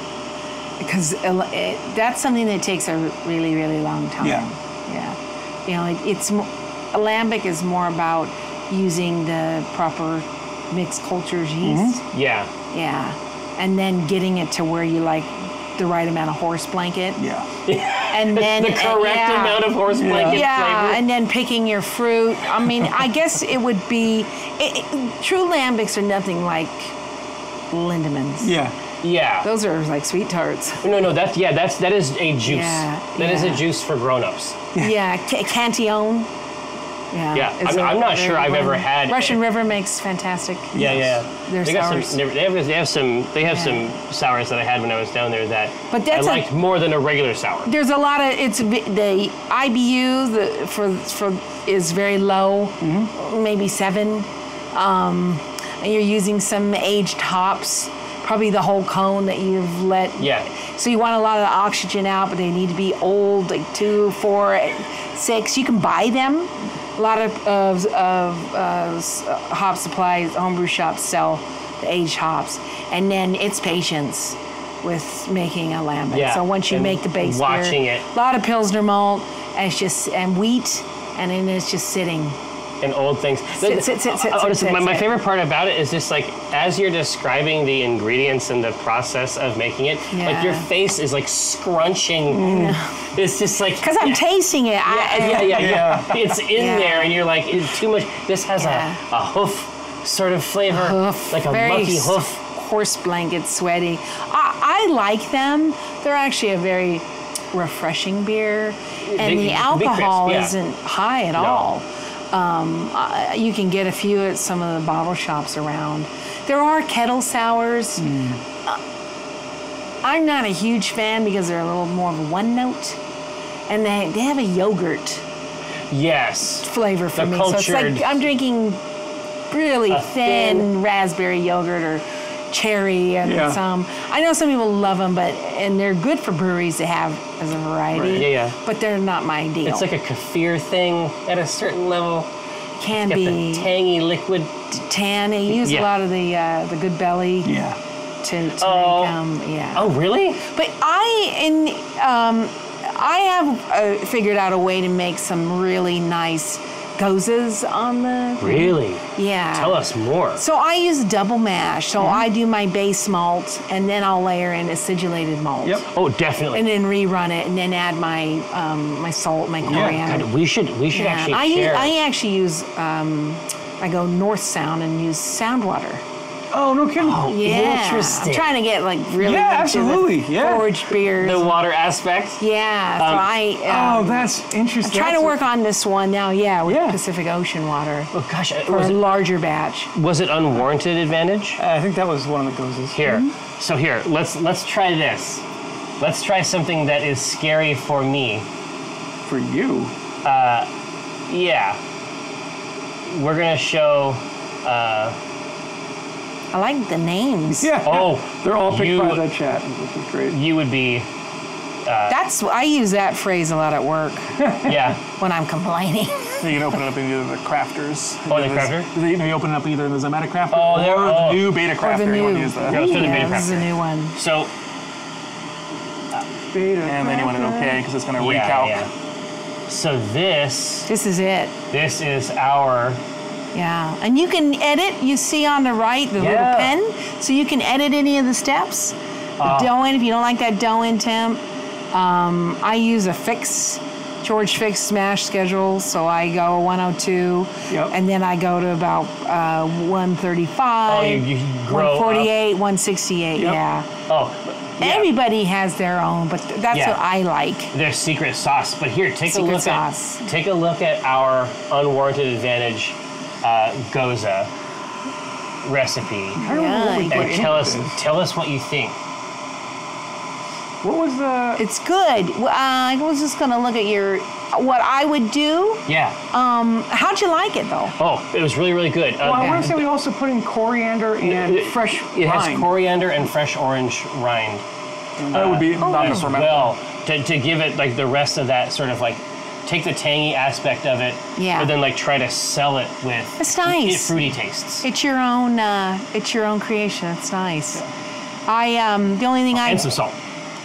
because it, that's something that takes a really, really long time. Yeah. Yeah, you know, it, it's lambic is more about using the proper mixed cultures yeast. Mm-hmm. Yeah, yeah, and then getting it to where you like the right amount of horse blanket. Yeah, and then the correct and, yeah. amount of horse blanket. Yeah, flavor. And then picking your fruit. I mean, I guess it would be it, it, true lambics are nothing like Lindemans. Yeah. Yeah, those are like sweet tarts. No, no, that's yeah, that's that is a juice. Yeah, that yeah. is a juice for grown-ups. Yeah, yeah. Cantillon. Yeah, yeah. I'm, I'm not sure I've ever had. Russian a, River makes fantastic. Yeah, yeah. Their they sours. Some, they have they have some they have yeah. some sours that I had when I was down there that but that's I liked a, more than a regular sour. There's a lot of it's the I B U the, for for is very low, mm-hmm. maybe seven. Um, and you're using some aged hops. Probably the whole cone that you've let. Yeah. So you want a lot of the oxygen out, but they need to be old, like two, four, six. You can buy them. A lot of, of, of uh, hop supplies, homebrew shops sell the aged hops. And then it's patience with making a lambic. Yeah. So once you and make the base watching beer, it. A lot of Pilsner malt, and it's just and wheat, and then it's just sitting. And old things. Sit, sit, sit, sit, Honestly, sit, my, my favorite part about it is just like as you're describing the ingredients and the process of making it, yeah. like your face is like scrunching. Mm. It's just like because I'm yeah. tasting it. Yeah, I, yeah, yeah, yeah, yeah. It's in yeah. there, and you're like, it's too much. This has yeah. a, a hoof sort of flavor, hoof. Like a Very monkey hoof, horse blanket, sweaty. I, I like them. They're actually a very refreshing beer, and they, the alcohol crisp, yeah. isn't high at no. all. Um, uh, you can get a few at some of the bottle shops around. There are kettle sours. Mm. Uh, I'm not a huge fan because they're a little more of a one note. And they, they have a yogurt yes. flavor for the me. Cultured, so it's like I'm drinking really thin, thin raspberry yogurt or cherry and yeah. some. I know some people love them, but and they're good for breweries to have as a variety. Right. Yeah, yeah. But they're not my deal. It's like a kefir thing at a certain level. Can it's be the tangy liquid. Tan. They use yeah. a lot of the uh, the good belly. Yeah. To, to oh. make um, yeah. Oh really? But I in um I have uh, figured out a way to make some really nice gozes on the really yeah tell us more. So I use double mash, so mm-hmm. I do my base malt and then I'll layer in acidulated malt. Yep. Oh, definitely. And then rerun it and then add my um, my salt, my coriander. Yeah, God, we should we should yeah. actually I share. Use, I actually use um, I go north sound and use sound water. Oh, no kidding. Oh, yeah. Interesting. I'm trying to get like really yeah, absolutely. Yeah. foraged beers. The water aspect. Yeah. Um, so I, um, oh, that's interesting. I'm trying to work on this one now, yeah, with yeah. Pacific Ocean water. Oh, gosh. For was a it, larger batch. Was it unwarranted advantage? Uh, I think that was one of the goes. Here. Mm-hmm. So here, let's let's try this. Let's try something that is scary for me. For you? Uh, yeah. We're gonna show. Uh, I like the names. Yeah. Oh, they're all picked by the chat, which is great. You would be. Uh, That's I use that phrase a lot at work. Yeah. When I'm complaining. You can open it up in either the crafters. Oh, the crafter? You know, you open it up either in the Zymatic crafter oh, or oh. the new beta crafter. Or the new, you want to use that. Yeah, yeah, the beta this crafter. Is a new one. So. Uh, beta and then you want it okay because it's going to yeah, recalc. Yeah. So this. This is it. This is our. Yeah, and you can edit. You see on the right the yeah. little pen, so you can edit any of the steps. Uh, the dough in, if you don't like that dough in temp. Um, I use a fix, George Fix smash schedule, so I go one oh two, yep. and then I go to about uh, one thirty-five, oh, you, you grow one forty-eight, up. one sixty-eight, yep. yeah. Oh, yeah. Everybody has their own, but th that's yeah. what I like. Their secret sauce, but here, take, a look, sauce. At, take a look at our unwarranted advantage uh, Goza recipe, yeah, and like tell us, tell us what you think. What was the? It's good. Uh, I was just gonna look at your what I would do. Yeah. Um, how'd you like it though? Oh, it was really, really good. Well, um, I want to say we also put in coriander and it, fresh. It rind. Has coriander and fresh orange rind. And that uh, would be oh, not as well to, to give it like the rest of that sort of like take the tangy aspect of it, yeah. but then like try to sell it with. It's nice. Fruity tastes. It's your own. Uh, it's your own creation. It's nice. Yeah. I um, the only thing oh, I and some salt.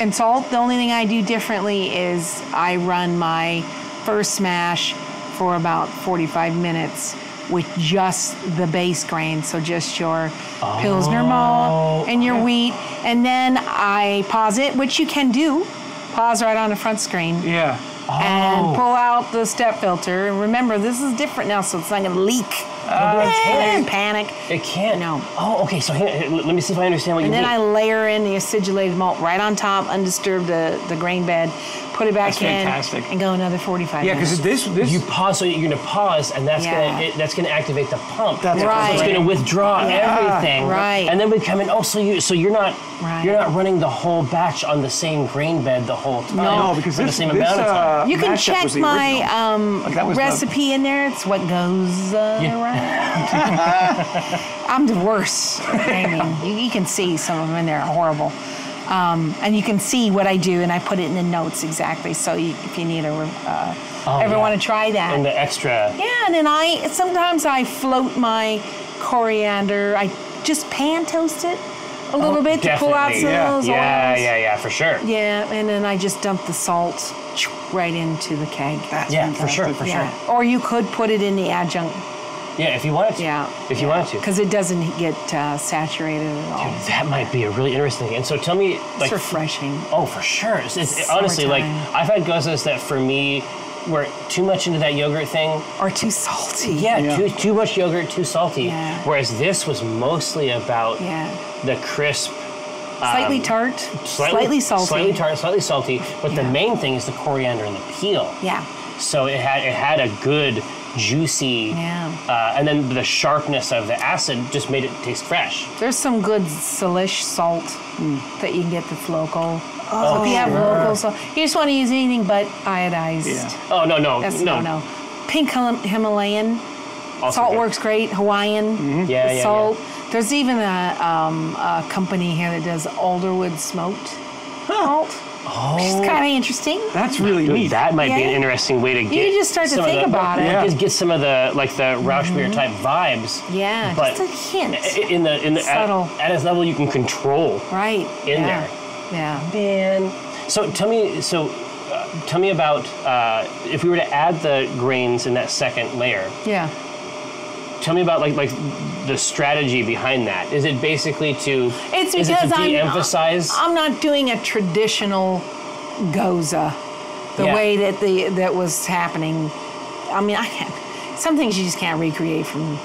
And salt, the only thing I do differently is I run my first smash for about forty-five minutes with just the base grain, so just your oh, Pilsner malt and your okay. wheat, and then I pause it, which you can do, pause right on the front screen. Yeah. Oh. And pull out the step filter. And remember, this is different now, so it's not gonna leak. Uh, it panic. It can't. No. Oh, okay. So here, let me see if I understand what and you mean. And then I layer in the acidulated malt right on top, undisturbed the, the grain bed, put it back that's in, fantastic. And go another forty-five yeah, minutes. Yeah, because this, this you pause, so you're gonna pause, and that's yeah. gonna it, that's gonna activate the pump. That's right. So it's gonna withdraw yeah. everything. Right. And then we come in. Oh, so you so you're not right. you're not running the whole batch on the same grain bed the whole time. No, because this, the same this, amount uh, of time. You can check my um, like recipe the... in there. It's what goes uh, yeah. around. I'm the worst at naming. You, you can see some of them in there are horrible. Um, and you can see what I do, and I put it in the notes exactly. So you, if you need a, uh, oh, ever yeah. want to try that. And the extra. Yeah, and then I, sometimes I float my coriander. I just pan toast it a little oh, bit definitely. To pull out some yeah. of those yeah, oils. Yeah, yeah, yeah, for sure. Yeah, and then I just dump the salt right into the keg. That's yeah, for sure, for yeah. sure. Or you could put it in the adjunct. Yeah, if you wanted to. Yeah. If you yeah. wanted to. Because it doesn't get uh, saturated at all. Dude, that might be a really interesting thing. And so tell me, like, it's refreshing. Oh, for sure. It's, it's, it's honestly, like, I've had gozas that for me were too much into that yogurt thing. Or too salty. Yeah, yeah. Too, too much yogurt, too salty. Yeah. Whereas this was mostly about yeah. the crisp. Slightly um, tart, slightly, slightly salty. Slightly tart, slightly salty. But yeah. the main thing is the coriander and the peel. Yeah. So it had it had a good... juicy, yeah. uh, and then the sharpness of the acid just made it taste fresh. There's some good Salish salt mm. that you can get that's local. Oh, so if you have sure. local salt, you just want to use anything but iodized. Yeah. Oh, no, no, that's, no. no. Pink Himalayan also salt good. Works great, Hawaiian mm-hmm. yeah, yeah, salt. Yeah. There's even a, um, a company here that does alderwood smoked salt. Huh. Oh, which is kind of interesting. That's really Dude, neat. That might yeah. be an interesting way to get. You just start to think the, about it. Yeah. Just get some of the like the Rausch beer mm-hmm. type vibes. Yeah, but just a hint. In the in the at, at its level, you can control. Right. In yeah. there. Yeah. Man. So tell me. So uh, tell me about uh, if we were to add the grains in that second layer. Yeah. Tell me about like like the strategy behind that. Is it basically to it's because is it to de-emphasize? I'm, I'm not doing a traditional goza the yeah. way that the that was happening. I mean, I can't, some things you just can't recreate from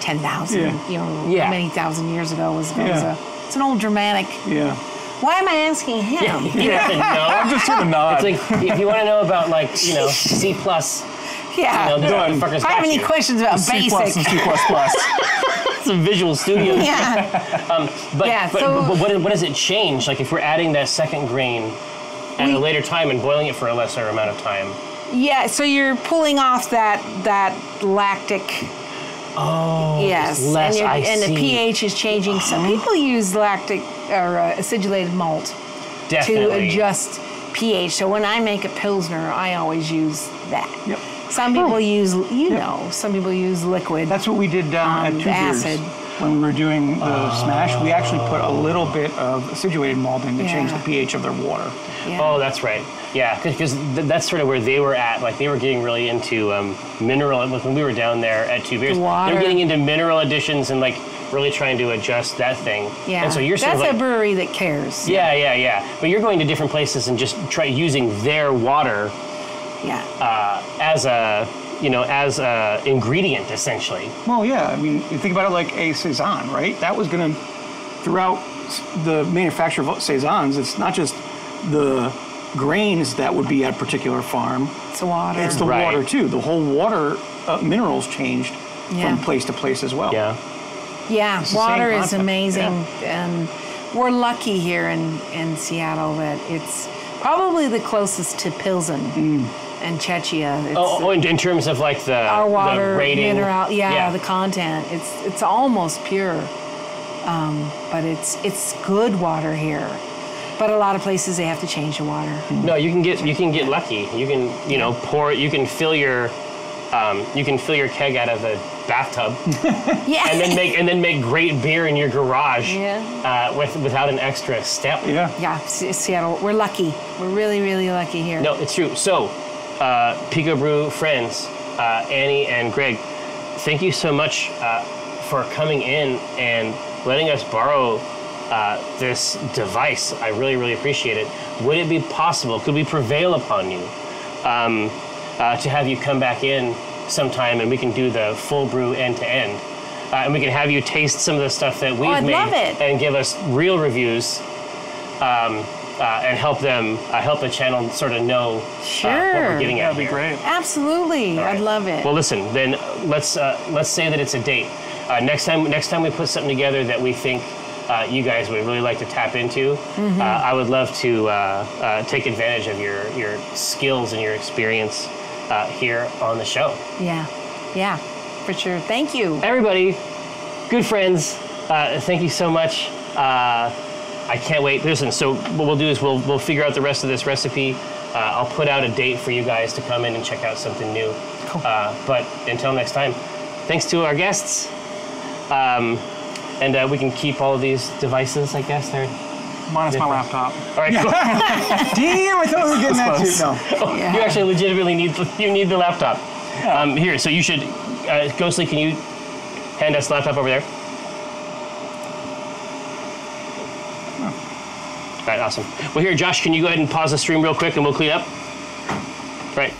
ten thousand, yeah. you know, yeah. many thousand years ago was goza. Yeah. It's an old dramatic. Yeah. Why am I asking him? Yeah, you know? I'm just sort of nod. It's like if you want to know about like you know C plus. Yeah. You know, yeah. Go ahead, if I have any you. questions about C basic. C++ It's a visual studio. Yeah. um, but, yeah but, so, but what, what does it change? Like if we're adding that second grain at we, a later time and boiling it for a lesser amount of time. Yeah, so you're pulling off that that lactic. Oh, yes. Less, and, I and see. the pH is changing. Uh-huh. Some people use lactic or uh, acidulated malt Definitely. to adjust pH. So when I make a Pilsner, I always use that. Yep. Some people oh. use, you yep. know, some people use liquid. That's what we did down um, at Two acid. Beers. When we were doing the uh, smash, we actually put a little bit of acidulated malt in to yeah. change the pH of their water. Yeah. Oh, that's right. Yeah, because th that's sort of where they were at. Like they were getting really into um, mineral. When we were down there at Two Beers, the water. they were getting into mineral additions and like really trying to adjust that thing. Yeah. And so you're sort that's of like, a brewery that cares. Yeah, yeah, yeah. But you're going to different places and just try using their water. Yeah. Uh, as a you know, as a ingredient, essentially. Well, yeah, I mean, you think about it like a Saison, right? That was gonna, throughout the manufacture of Saisons, it's not just the grains that would be at a particular farm. It's the water. It's the right. water, too. The whole water uh, minerals changed yeah. from place to place as well. Yeah. Yeah, it's water is amazing. Yeah. And we're lucky here in, in Seattle that it's probably the closest to Pilsen. Mm. And Czechia. It's oh, oh in, in terms of like the our water, the rating. mineral, yeah, yeah, the content. It's it's almost pure, um, but it's it's good water here. But a lot of places they have to change the water. No, you can get you can get lucky. You can you know pour. You can fill your um, you can fill your keg out of a bathtub. yeah. And then make and then make great beer in your garage. Yeah. Uh, with without an extra step. Yeah. Yeah. Seattle, we're lucky. We're really really lucky here. No, it's true. So. Uh, PicoBrew friends, uh, Annie and Greg, thank you so much uh, for coming in and letting us borrow uh, this device. I really, really appreciate it. Would it be possible, could we prevail upon you um, uh, to have you come back in sometime and we can do the full brew end to end? Uh, and we can have you taste some of the stuff that we've oh, I'd made love it. and give us real reviews. Um, Uh, and help them, uh, help the channel sort of know sure. uh, what we're getting at. That'd be great. Absolutely, right. I'd love it. Well, listen, then let's uh, let's say that it's a date. Uh, next time, next time we put something together that we think uh, you guys would really like to tap into, mm-hmm. uh, I would love to uh, uh, take advantage of your your skills and your experience uh, here on the show. Yeah, yeah, for sure. Thank you, everybody. Good friends. Uh, thank you so much. Uh, I can't wait. Listen, so what we'll do is we'll we'll figure out the rest of this recipe. Uh, I'll put out a date for you guys to come in and check out something new. Cool. Uh, but until next time, thanks to our guests. Um, and uh, we can keep all of these devices, I guess. They're Minus different. my laptop. All right, cool. Damn, I thought we were getting that too. No. Oh, yeah. You actually legitimately need, you need the laptop. Yeah. Um, here, so you should, uh, Ghostly, can you hand us the laptop over there? All right, awesome. Well, here, Josh, can you go ahead and pause the stream real quick and we'll clean up? Right.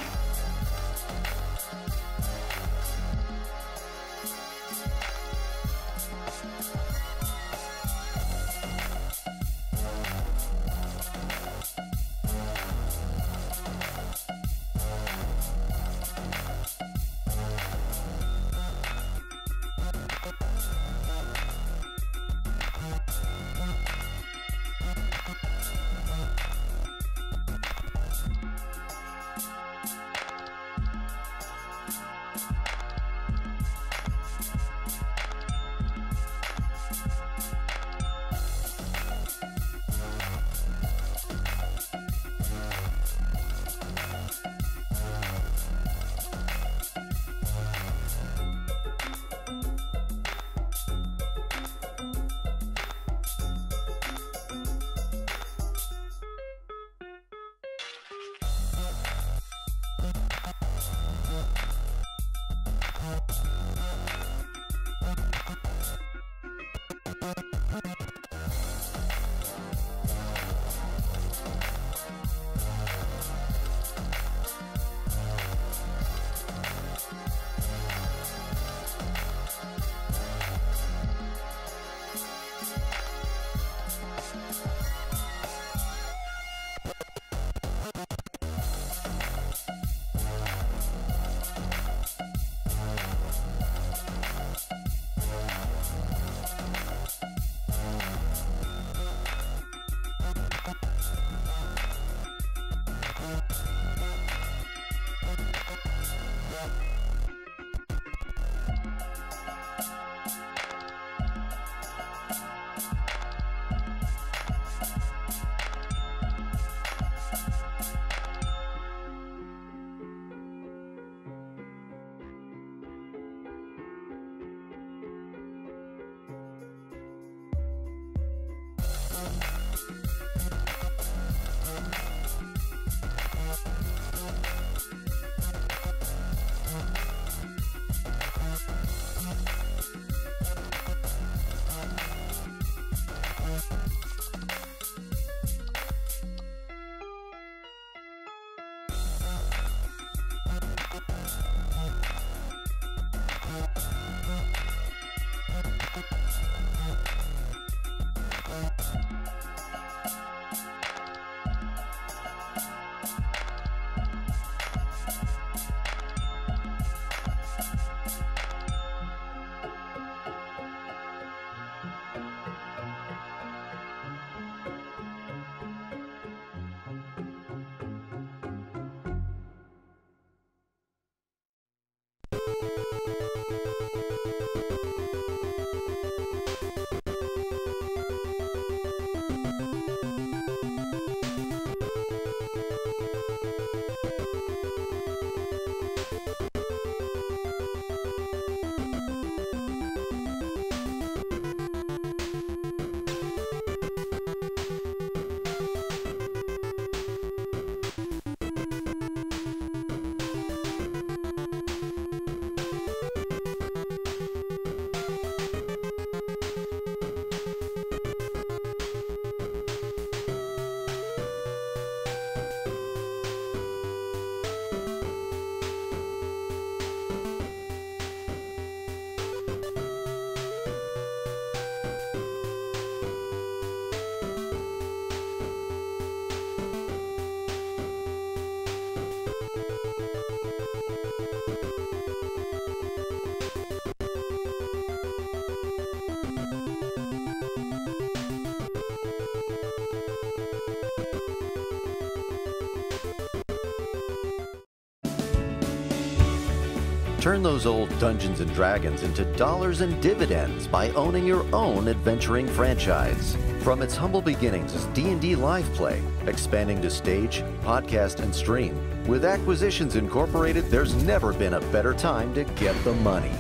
Turn those old Dungeons and Dragons into dollars and dividends by owning your own adventuring franchise. From its humble beginnings as D and D live play, expanding to stage, podcast, and stream, with Acquisitions Incorporated, there's never been a better time to get the money.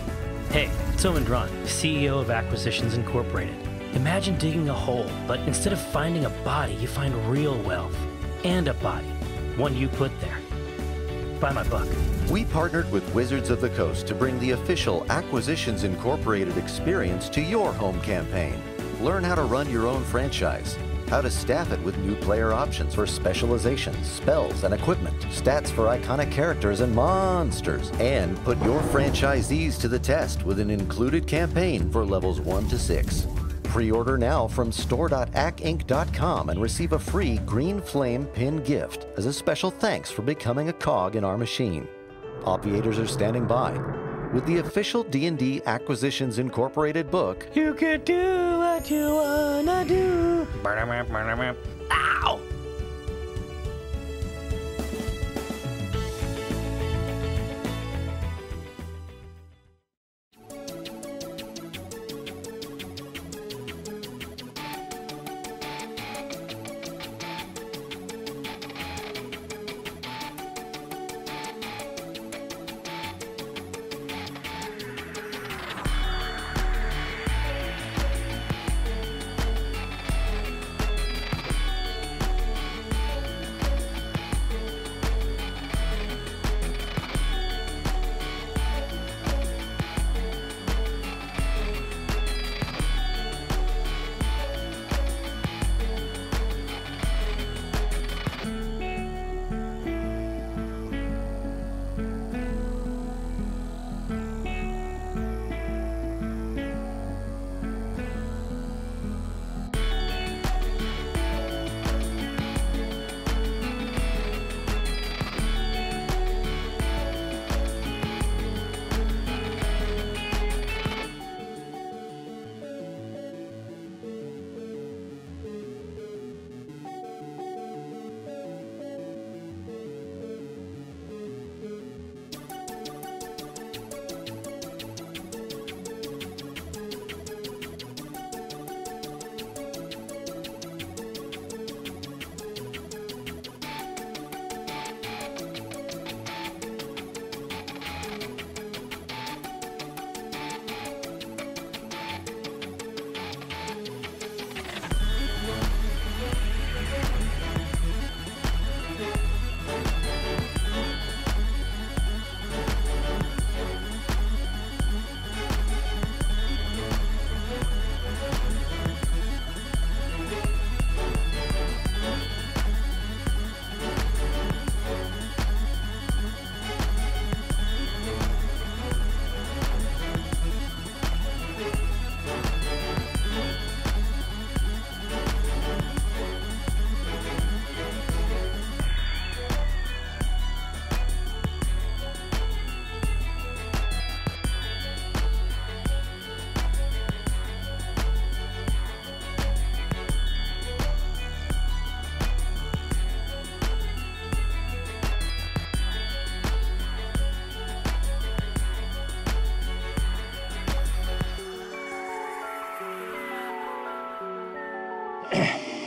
Hey, it's Owen Braun, C E O of Acquisitions Incorporated. Imagine digging a hole, but instead of finding a body, you find real wealth. And a body. One you put there. Buy my book. We partnered with Wizards of the Coast to bring the official Acquisitions Incorporated experience to your home campaign. Learn how to run your own franchise, how to staff it with new player options for specializations, spells and equipment, stats for iconic characters and monsters, and put your franchisees to the test with an included campaign for levels one to six. Pre-order now from store dot acc inc dot com and receive a free Green Flame pin gift as a special thanks for becoming a cog in our machine. Obviators are standing by with the official D and D Acquisitions Incorporated book. You could do what you wanna do. Ow!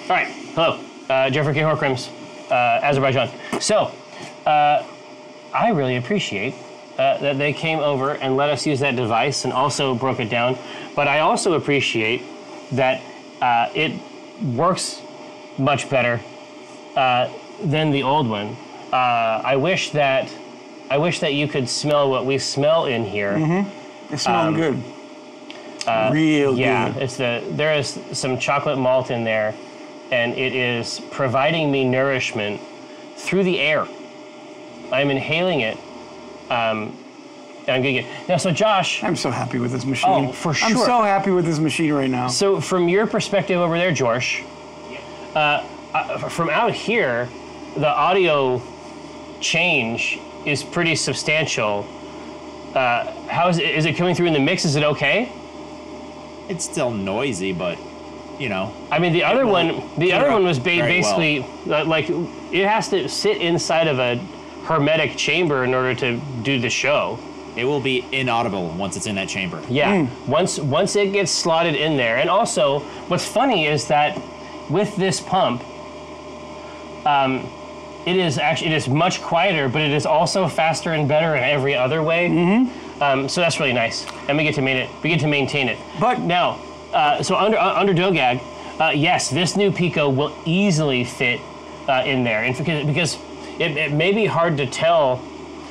All right, hello, uh, Jeffrey K. Horkrims, uh, Azerbaijan. So, uh, I really appreciate uh, that they came over and let us use that device and also broke it down, but I also appreciate that uh, it works much better uh, than the old one. Uh, I wish that I wish that you could smell what we smell in here. Mm-hmm. It's smelling um, good. Uh, Real yeah, good. It's the there is some chocolate malt in there, and it is providing me nourishment through the air. I'm inhaling it. Um, I'm gonna get now. So Josh, I'm so happy with this machine. Oh, for sure. I'm so happy with this machine right now. So from your perspective over there, Josh, uh, uh, from out here, the audio change is pretty substantial. Uh, how is it, is it coming through in the mix? Is it okay? It's still noisy, but you know. I mean, the other one, the other one was ba basically well. like it has to sit inside of a hermetic chamber in order to do the show. It will be inaudible once it's in that chamber. Yeah, mm. once once it gets slotted in there. And also, what's funny is that with this pump, um, it is actually it is much quieter, but it is also faster and better in every other way. Mm-hmm. Um, so that's really nice, and we get to, it, we get to maintain it. But now, uh, so under uh, under Dogag, uh, yes, this new Pico will easily fit uh, in there, and because it, it may be hard to tell,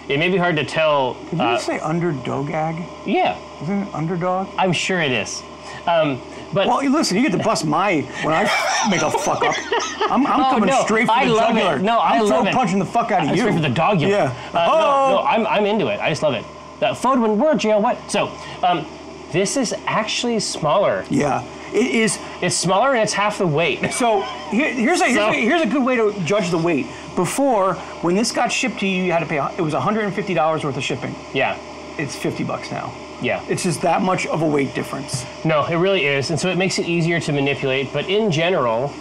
it may be hard to tell. Did uh, you say under Dogag? Yeah. Isn't it Underdog? I'm sure it is. Um, but well, listen, you get to bust my when I make a fuck up. I'm, I'm oh, coming no, straight for I the love jugular. It. No, I I'm love it. I'm punching the fuck out of I'm you. Straight for the dogular. Yeah. Uh, oh. No, no, I'm I'm into it. I just love it. That phone when we're jail what? So, um, this is actually smaller. Yeah, it is. It's smaller and it's half the weight. So here, here's a here's, so. a here's a good way to judge the weight. Before, when this got shipped to you, you had to pay. It was one hundred fifty dollars worth of shipping. Yeah, it's fifty bucks now. Yeah, it's just that much of a weight difference. No, it really is, and so it makes it easier to manipulate. But in general,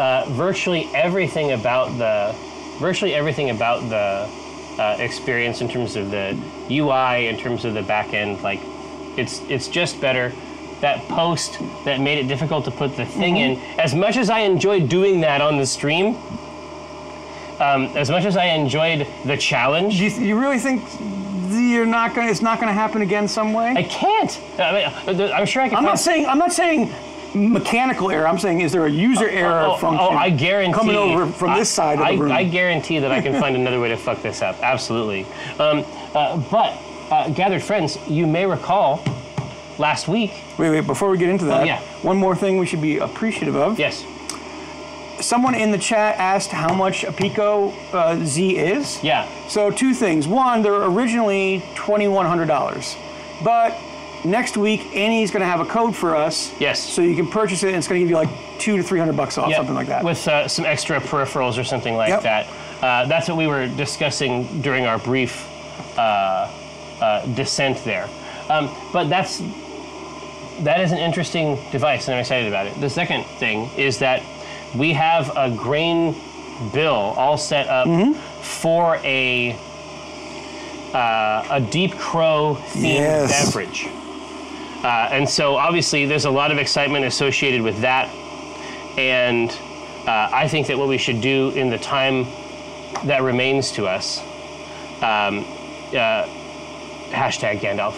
uh, virtually everything about the, virtually everything about the. Uh, experience in terms of the U I, in terms of the back end, like it's it's just better. That post that made it difficult to put the thing mm-hmm. in, as much as I enjoyed doing that on the stream, um, as much as I enjoyed the challenge. Do you, you really think you're not gonna? It's not gonna happen again some way? I can't. I mean, I'm sure I can. I'm not saying. I'm not saying. Mechanical error. I'm saying, is there a user oh, error oh, function? Oh, I guarantee coming over from this I, side of I, the room. I guarantee that I can find another way to fuck this up. Absolutely. Um, uh, but uh, gathered friends, you may recall last week. Wait, wait. Before we get into that, oh, yeah. one more thing we should be appreciative of. Yes. Someone in the chat asked how much a Pico uh, Z is. Yeah. So two things. One, they're originally twenty-one hundred dollars, but next week, Annie's going to have a code for us. Yes. So you can purchase it, and it's going to give you like two to three hundred bucks off, yep. something like that. With uh, some extra peripherals or something like yep. that. Uh, that's what we were discussing during our brief uh, uh, descent there. Um, but that's that is an interesting device, and I'm excited about it. The second thing is that we have a grain bill all set up mm-hmm. for a uh, a Deep Crow themed yes. beverage. Uh, and so, obviously, there's a lot of excitement associated with that. And uh, I think that what we should do in the time that remains to us, um, uh, hashtag Gandalf,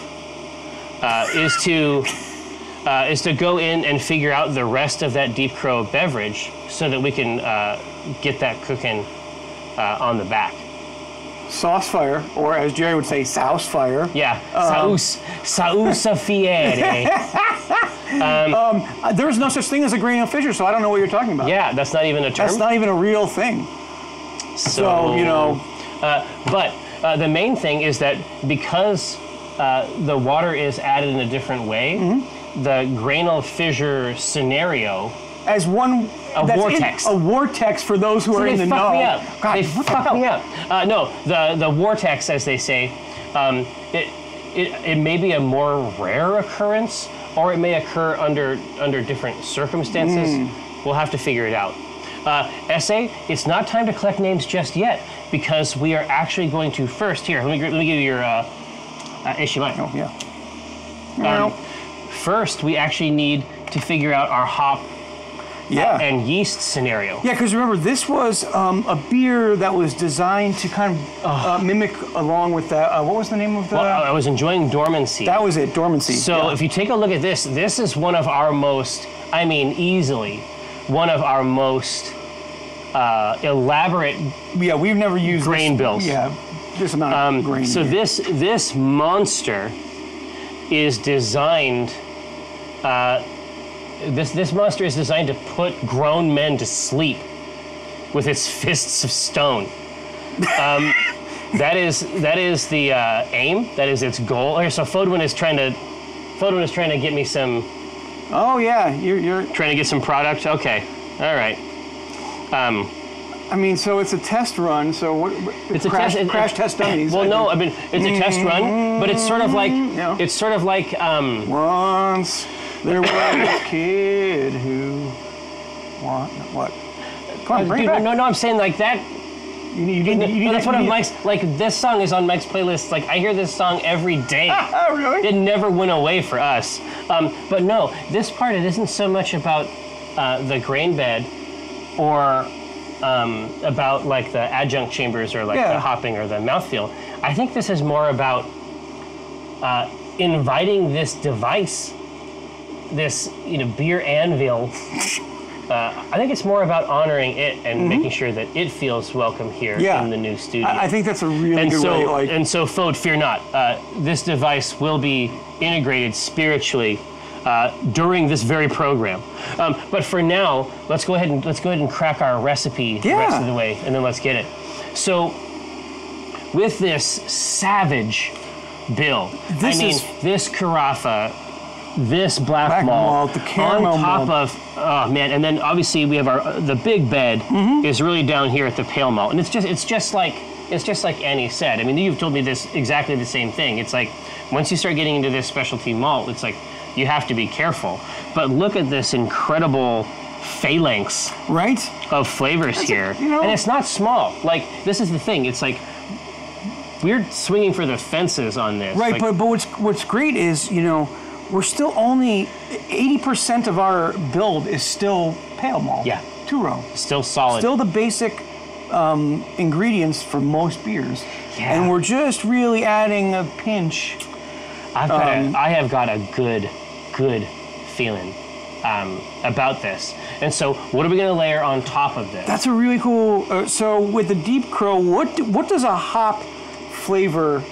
uh, is, to, uh, is to go in and figure out the rest of that Deep Crow beverage so that we can uh, get that cooking uh, on the back. Sauce fire, or as Jerry would say, sauce fire. Yeah, um, saus, sausa fiere. um, um, there's no such thing as a grain of Fisher, so I don't know what you're talking about. Yeah, that's not even a term. That's not even a real thing. So, so you know. Uh, but uh, the main thing is that because uh, the water is added in a different way, mm-hmm. the grain of Fisher scenario as one a that's vortex. In, a vortex for those who so are in the know. Me up. God, they fuck the me up. Uh, no, the the vortex, as they say, um, it, it it may be a more rare occurrence, or it may occur under under different circumstances. Mm. We'll have to figure it out. Uh, essay, it's not time to collect names just yet because we are actually going to first here. Let me let me give you your uh, uh, Ishimai. Oh yeah. Um, no. First, we actually need to figure out our hop. yeah. and yeast scenario. Yeah, because remember, this was um, a beer that was designed to kind of uh, mimic along with that. Uh, what was the name of the? Well, I was enjoying Dormancy. That was it, Dormancy. So yeah. if you take a look at this, this is one of our most, I mean, easily, one of our most uh, elaborate Yeah, we've never used grain this, bills. Yeah, this amount um, of grain. So here. this this monster is designed, uh, this, this monster is designed to put grown men to sleep with its fists of stone. Um, that is that is the uh, aim, that is its goal. Okay, so Fodwin is trying to, Fodwin is trying to get me some... Oh yeah, you're, you're... Trying to get some product? Okay, all right. Um, I mean, so it's a test run, so what, it's crash, a test, crash it, test dummies. Well, I no, think. I mean, it's a mm-hmm. test run, but it's sort of like, no. it's sort of like... Um, Once there was a kid who... Want, what? Come on, bring it back. No, no, I'm saying like that... You, you didn't, you no, that's what I'm Mike's, like, this song is on Mike's playlist. Like, I hear this song every day. Oh, really? It never went away for us. Um, but no, this part, it isn't so much about uh, the grain bed or um, about, like, the adjunct chambers or, like, yeah. the hopping or the mouthfeel. I think this is more about uh, inviting this device, this, you know, beer anvil. Uh, I think it's more about honoring it and mm-hmm. making sure that it feels welcome here yeah. in the new studio. I, I think that's a really and good so, way. Like... And so, Fode, fear not. Uh, this device will be integrated spiritually uh, during this very program. Um, but for now, let's go ahead and let's go ahead and crack our recipe yeah. the rest of the way, and then let's get it. So, with this savage bill, this I mean, is... this carafa. This black, black malt, malt the caramel on top malt. Of oh man, and then obviously we have our uh, the big bed mm-hmm. is really down here at the pale malt, and it's just it's just like it's just like Annie said. I mean, you've told me this exactly the same thing. It's like once you start getting into this specialty malt, it's like you have to be careful. But look at this incredible phalanx right of flavors That's here, a, you know. And it's not small. Like this is the thing. It's like. We're swinging for the fences on this. Right, like, but but what's what's great is you know. We're still only eighty percent of our build is still pale malt. Yeah. Two row. Still solid. Still the basic um, ingredients for most beers. Yeah. And we're just really adding a pinch. I've got um, a, I have got a good, good feeling um, about this. And so what are we going to layer on top of this? That's a really cool... Uh, so with the Deep Crow, what do, what does a hop flavor...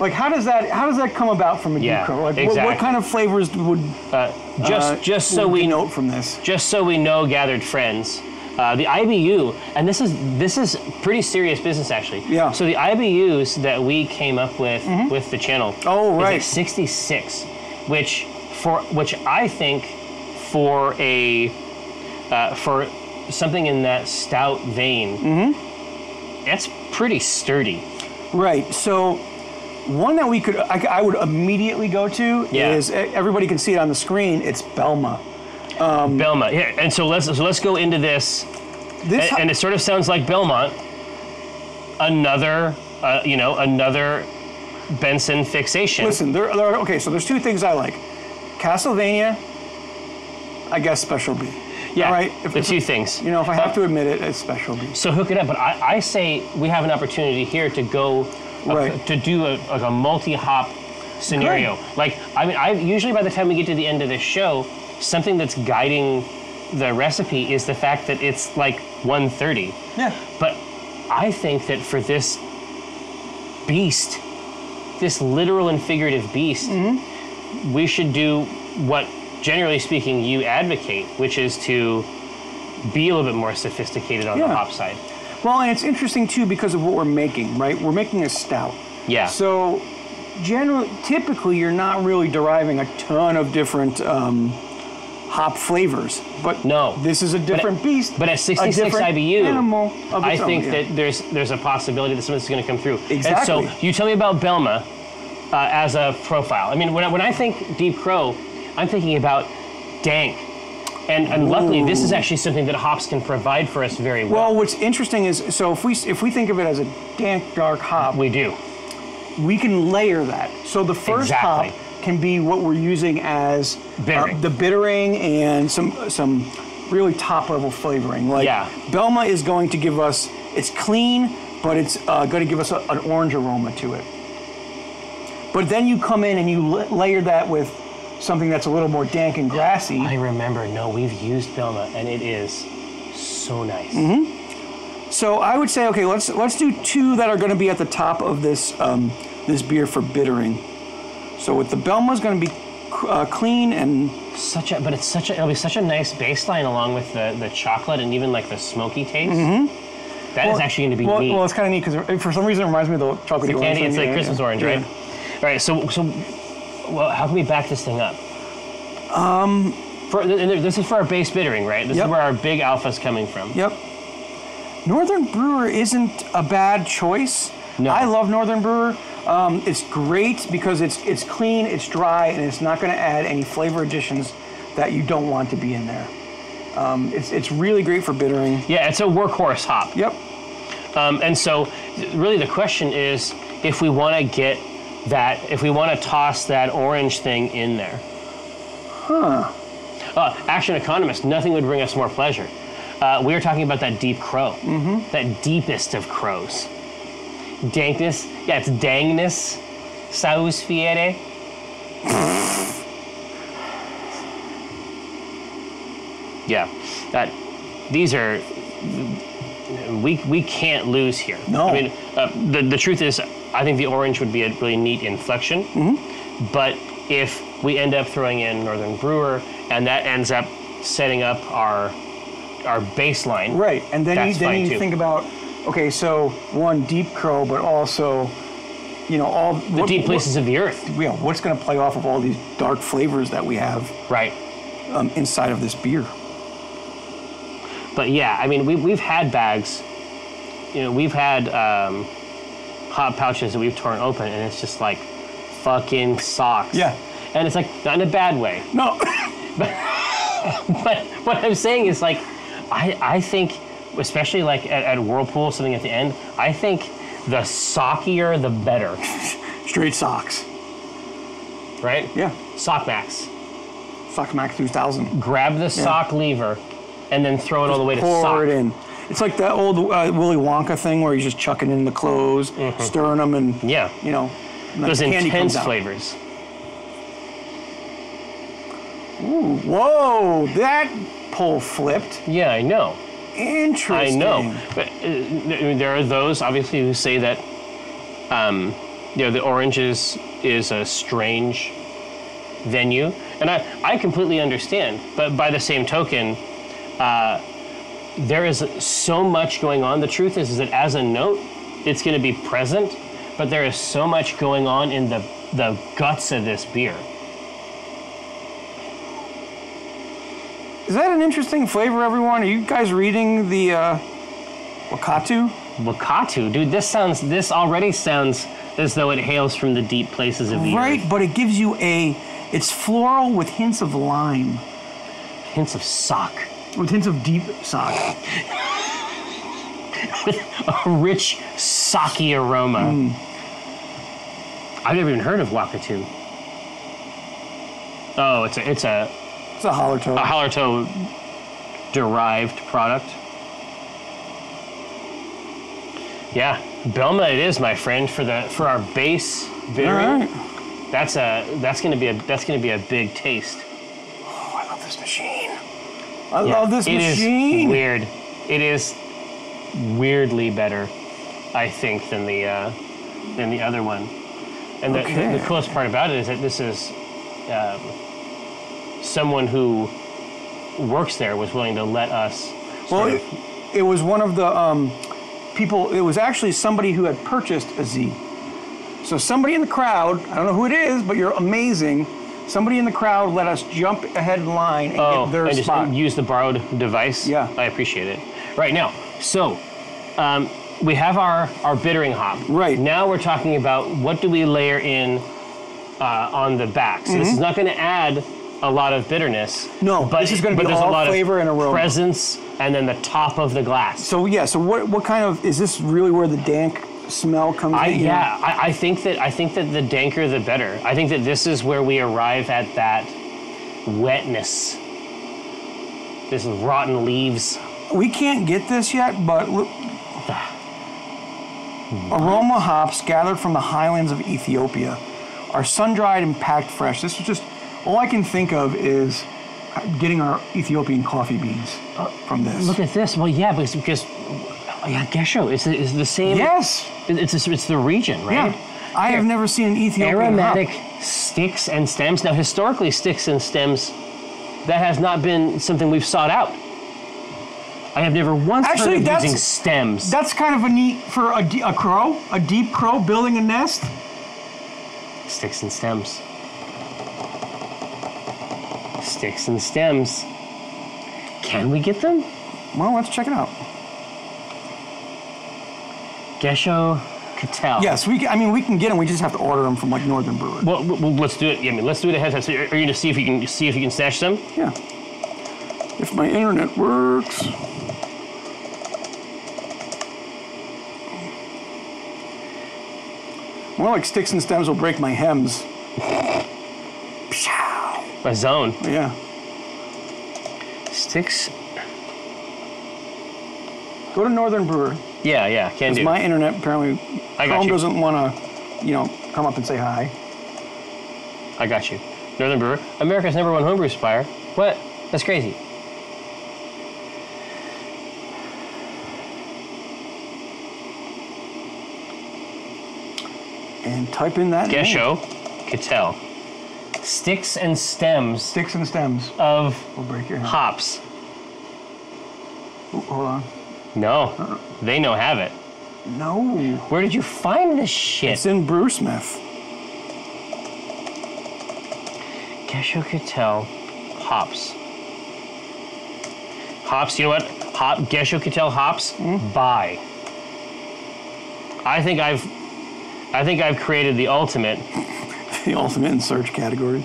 Like how does that how does that come about from a yeah, deep crow? Like exactly. what, what kind of flavors would uh, just uh, just so we note from this? Just so we know, gathered friends, uh, the I B U, and this is this is pretty serious business actually. Yeah. So the I B Us that we came up with mm-hmm. with the channel. Oh right. Is like sixty-six, which for which I think for a uh, for something in that stout vein, mm-hmm. it's pretty sturdy. Right. So. One that we could, I, I would immediately go to yeah. is everybody can see it on the screen. It's Belma. Um, Belma, yeah. And so let's so let's go into this. This and, and it sort of sounds like Belmont. Another, uh, you know, another Benson fixation. Listen, there, there are, okay. So there's two things I like: Castlevania, I guess Special B. Yeah, all right? if, the if, two if, things. You know, if I have uh, to admit it, it's Special B. So hook it up. But I, I say we have an opportunity here to go. Right. A, to do a, like a multi-hop scenario. Good. Like, I mean, I usually by the time we get to the end of this show, something that's guiding the recipe is the fact that it's like one thirty. Yeah. But I think that for this beast, this literal and figurative beast, mm-hmm. we should do what, generally speaking, you advocate, which is to be a little bit more sophisticated on yeah. the hop side. Well, and it's interesting, too, because of what we're making, right? We're making a stout. Yeah. So, generally, typically, you're not really deriving a ton of different um, hop flavors. But no. This is a different but at, beast. But at sixty-six I B U, animal of its I own, think yeah. that there's there's a possibility that something's going to come through. Exactly. And so, you tell me about Belma uh, as a profile. I mean, when I, when I think Deep Crow, I'm thinking about dank. And, and luckily, Ooh. This is actually something that hops can provide for us very well. Well, what's interesting is, so if we if we think of it as a dank, dark hop. We do. We can layer that. So the first exactly. hop can be what we're using as bittering. Uh, the bittering and some some really top level flavoring. Like yeah. Belma is going to give us, it's clean, but it's uh, going to give us a, an orange aroma to it. But then you come in and you la- layer that with something that's a little more dank and grassy. I remember, no, we've used Belma, and it is so nice. Mm-hmm. So I would say, okay, let's let's do two that are going to be at the top of this um, this beer for bittering. So with the Belma's going to be uh, clean and such a, but it's such a, it'll be such a nice baseline along with the the chocolate and even like the smoky taste. Mm-hmm. That well, is actually going to be well, neat. Well, it's kind of neat because for some reason it reminds me of the chocolate orange. Candy, it's yeah, like yeah, Christmas yeah. orange, right? Yeah. All right, so so. Well, how can we back this thing up? Um, for, this is for our base bittering, right? This yep. is where our big alpha's coming from. Yep. Northern Brewer isn't a bad choice. No. I love Northern Brewer. Um, it's great because it's it's clean, it's dry, and it's not going to add any flavor additions that you don't want to be in there. Um, it's it's really great for bittering. Yeah, it's a workhorse hop. Yep. Um, and so, really, the question is if we want to get that, if we want to toss that orange thing in there. Huh. Uh, Action Economist, nothing would bring us more pleasure. Uh, we were talking about that deep crow. Mm-hmm. That deepest of crows. Dankness, yeah, it's dangness. Saus fiere. Yeah, that, these are, we we can't lose here. No. I mean, uh, the, the truth is, I think the orange would be a really neat inflection, mm-hmm. but if we end up throwing in Northern Brewer and that ends up setting up our our baseline, right? And then you, then you too. think about okay, so one deep crow, but also you know all the what, deep places what, of the earth. Yeah, you know, what's going to play off of all these dark flavors that we have right um, inside of this beer? But yeah, I mean we we've had bags, you know, we've had. Um, hot pouches that we've torn open and it's just like fucking socks. Yeah. And it's like, not in a bad way. No. but, but what I'm saying is like, I, I think, especially like at, at Whirlpool, something at the end, I think the sockier, the better. Straight socks. Right? Yeah. Sock Max. Sock Max two thousand. Grab the yeah. sock lever and then throw it just all the way to sock. Pour it in. It's like that old uh, Willy Wonka thing where you just chuck it in the clothes, mm-hmm. stirring them, and yeah. you know, and those candy intense comes flavors. Ooh, whoa, that pole flipped. Yeah, I know. Interesting. I know, but uh, there are those obviously who say that, um, you know, the orange is, is a strange venue, and I I completely understand. But by the same token. Uh, There is so much going on. The truth is, is that as a note, it's going to be present, but there is so much going on in the, the guts of this beer. Is that an interesting flavor, everyone? Are you guys reading the uh, Wakatu? Wakatu? Dude, this sounds. This already sounds as though it hails from the deep places of the right, earth. But it gives you a... It's floral with hints of lime. Hints of sock. With hints of deep sock. With a rich, socky aroma. Mm. I've never even heard of Wakatu. Oh, it's a... It's a, it's a holler toe. A holler toe derived product. Yeah, Belma it is, my friend, for the for our base bittering. All right. That's a that's gonna be a that's gonna be a big taste. Oh, I love this machine. I yeah, love this it machine. It is weird. It is weirdly better, I think, than the uh, than the other one. And the, okay. the, the coolest part about it is that this is um, someone who works there was willing to let us. Well, it, it was one of the um, people. It was actually somebody who had purchased a Z. So somebody in the crowd. I don't know who it is, but you're amazing. Somebody in the crowd let us jump ahead in line and oh, get their and just spot. Use the borrowed device. Yeah, I appreciate it. Right now, so um, we have our, our bittering hop. Right now, we're talking about what do we layer in uh, on the back. So mm-hmm. this is not going to add a lot of bitterness. No, but this is going to be all a lot flavor of and aroma, presence, and then the top of the glass. So yeah, so what what kind of is this really where the dank smell comes I, in? Yeah, I, I think that I think that the danker the better. I think that this is where we arrive at that wetness. This rotten leaves. We can't get this yet, but look. Aroma hops gathered from the highlands of Ethiopia are sun-dried and packed fresh. This is just, all I can think of is getting our Ethiopian coffee beans from this. Look at this. Well, yeah, because, because yeah, Gesho, it's, it's the same. Yes. It's, it's, it's the region, right? Yeah. I Here. have never seen an Ethiopian aromatic hop. Sticks and stems. Now, historically, sticks and stems, that has not been something we've sought out. I have never once Actually, heard of using stems. That's kind of a neat for a, a crow, a deep crow building a nest. Sticks and stems. Sticks and stems. Can we get them? Well, let's check it out. Gesho Cattel. Yes, we. Can, I mean, we can get them. We just have to order them from like Northern Brewer. Well, well let's do it. I mean, let's do it ahead of time. So are you going to see if you can see if you can stash them? Yeah. If my internet works. More like sticks and stems will break my hems. My zone. Yeah. Sticks. Go to Northern Brewer. Yeah, yeah, can do. My internet apparently, I got Chrome you. doesn't want to, you know, come up and say hi. I got you. Northern Brewer, America's number one homebrew supplier. What? That's crazy. And type in that Gesho Cattel. Sticks and stems. Sticks and stems. Of we'll break your hops. Ooh, hold on. No, uh-uh. they no have it. No. Where did you find this shit? It's in Brewsmith. Gesho Cattel hops. Hops, you know what? Hop Gesho Cattel hops. Mm-hmm. Buy. I think I've. I think I've created the ultimate. The ultimate in search categories.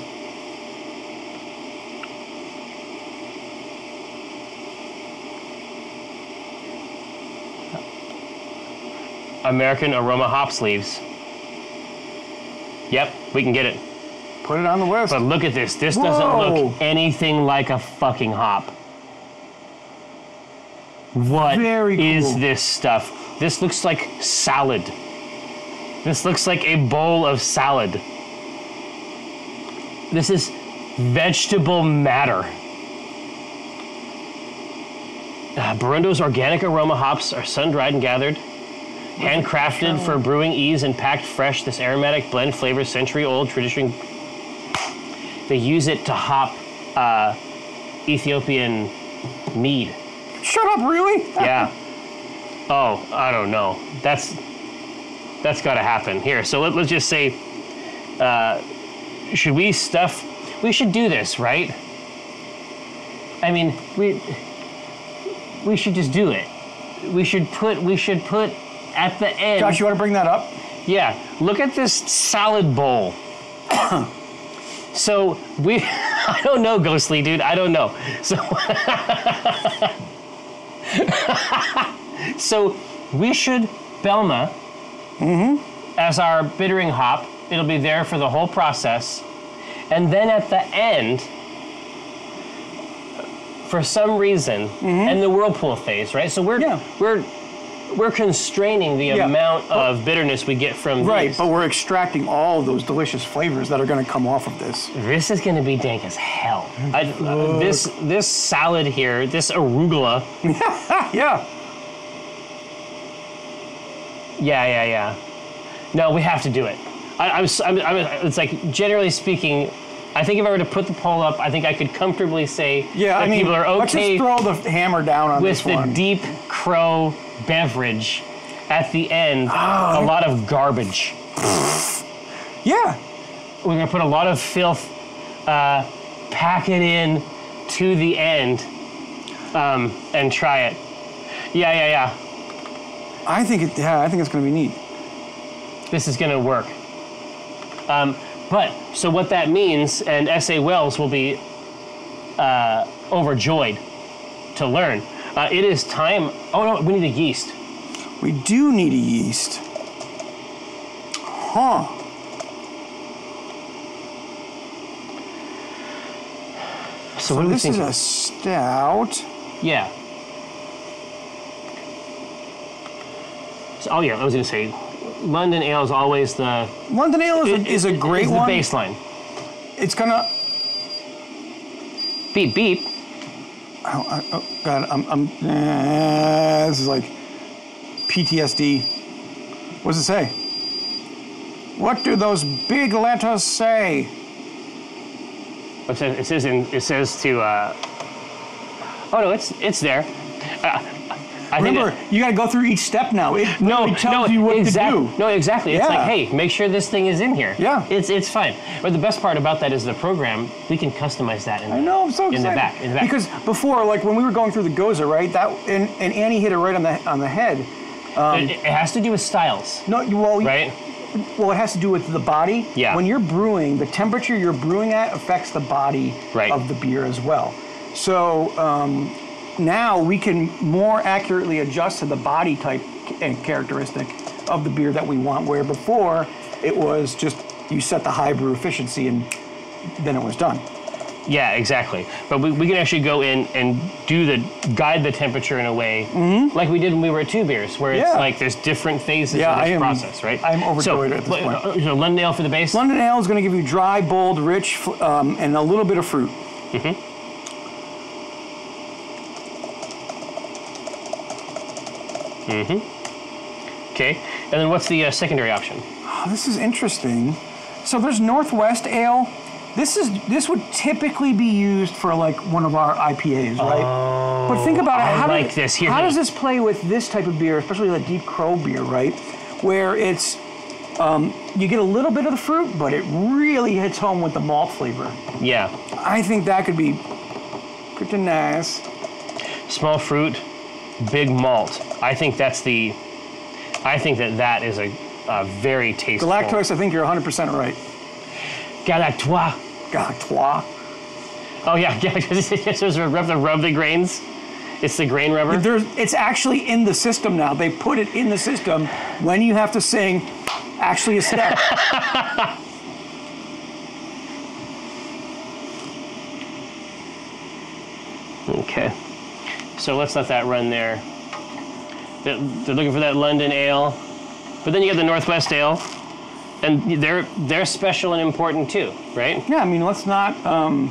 American Aroma Hop Sleeves. Yep, we can get it. Put it on the list. But look at this. This Whoa. doesn't look anything like a fucking hop. What Very cool. is this stuff? This looks like salad. This looks like a bowl of salad. This is vegetable matter. Uh, Burundo's organic aroma hops are sun-dried and gathered, handcrafted for brewing ease and packed fresh. This aromatic blend flavors century-old tradition. They use it to hop uh, Ethiopian mead. Shut up, really? Yeah. Oh, I don't know. That's... That's got to happen here. So let, let's just say, uh, should we stuff? We should do this, right? I mean, we we should just do it. We should put we should put at the end. Josh, you want to bring that up? Yeah. Look at this salad bowl. So we, I don't know, Ghostly dude. I don't know. So so we should Belma. Mm-hmm. As our bittering hop, it'll be there for the whole process, and then at the end, for some reason, mm-hmm. and the whirlpool phase, right? So we're yeah. we're we're constraining the yeah. amount but, of bitterness we get from right, these. but we're extracting all those delicious flavors that are going to come off of this. This is going to be dank as hell. I, uh, this this salad here, this arugula. yeah. Yeah, yeah, yeah. No, we have to do it. I, I'm, I'm, I'm, it's like, generally speaking, I think if I were to put the poll up, I think I could comfortably say yeah, that I mean, people are okay. Let's just throw the hammer down on this one. With the deep crow beverage at the end, oh. a lot of garbage. Yeah. We're going to put a lot of filth, uh, pack it in to the end, um, and try it. Yeah, yeah, yeah. I think it, yeah, I think it's going to be neat. This is going to work. Um, but so what that means, and S A. Wells will be uh, overjoyed to learn. Uh, it is time. Oh no, we need a yeast. We do need a yeast. Huh. So, so what do we think? This is a stout. Yeah. So, oh yeah, I was gonna say, London Ale is always the. London Ale is, it, a, is a great is one. It's the baseline. It's gonna. Beep beep. Oh, I, oh God, I'm. I'm uh, this is like P T S D. What does it say? What do those big letters say? It says, it says, in, it says to, uh, oh no, it's it's there. Uh, I Remember, think it, you got to go through each step now. It no, tells no, you what exactly, to do. No, exactly. Yeah. It's like, hey, make sure this thing is in here. Yeah. It's it's fine. But the best part about that is the program, we can customize that in, I know, I'm so excited. in the back. In the back. Because before, like when we were going through the Goza, right, that and, and Annie hit it right on the, on the head. Um, it, it has to do with styles. No, well, right? Well, it has to do with the body. Yeah. When you're brewing, the temperature you're brewing at affects the body right. of the beer as well. So um, now we can more accurately adjust to the body type and characteristic of the beer that we want, where before it was just you set the high brew efficiency and then it was done. Yeah, exactly. But we, we can actually go in and do the guide the temperature in a way mm-hmm. like we did when we were at Two Beers, where yeah. it's like there's different phases yeah, of this I am, process, right? I'm overjoyed so, at this point. So you know, London Ale for the base. London Ale is going to give you dry, bold, rich, um, and a little bit of fruit. Mm-hmm. Mm-hmm. Okay. And then what's the uh, secondary option? Oh, this is interesting. So there's Northwest Ale. This is this would typically be used for like one of our I P As, right? Oh, but think about it. How, like do, this. Here, how does this play with this type of beer, especially like Deep Crow beer, right? Where it's um, you get a little bit of the fruit, but it really hits home with the malt flavor. Yeah, I think that could be pretty nice. Small fruit, big malt. I think that's the. I think that that is a, a very tasteful. Galactose, I think you're one hundred percent right. Galactois. Galactois. Oh yeah, Galactois. There's a rub, the rub the grains. It's the grain rubber. There's, it's actually in the system now. They put it in the system when you have to sing actually a step. Okay. So let's let that run there. They're, they're looking for that London Ale. But then you got the Northwest Ale. And they're they're special and important too, right? Yeah, I mean, let's not, um,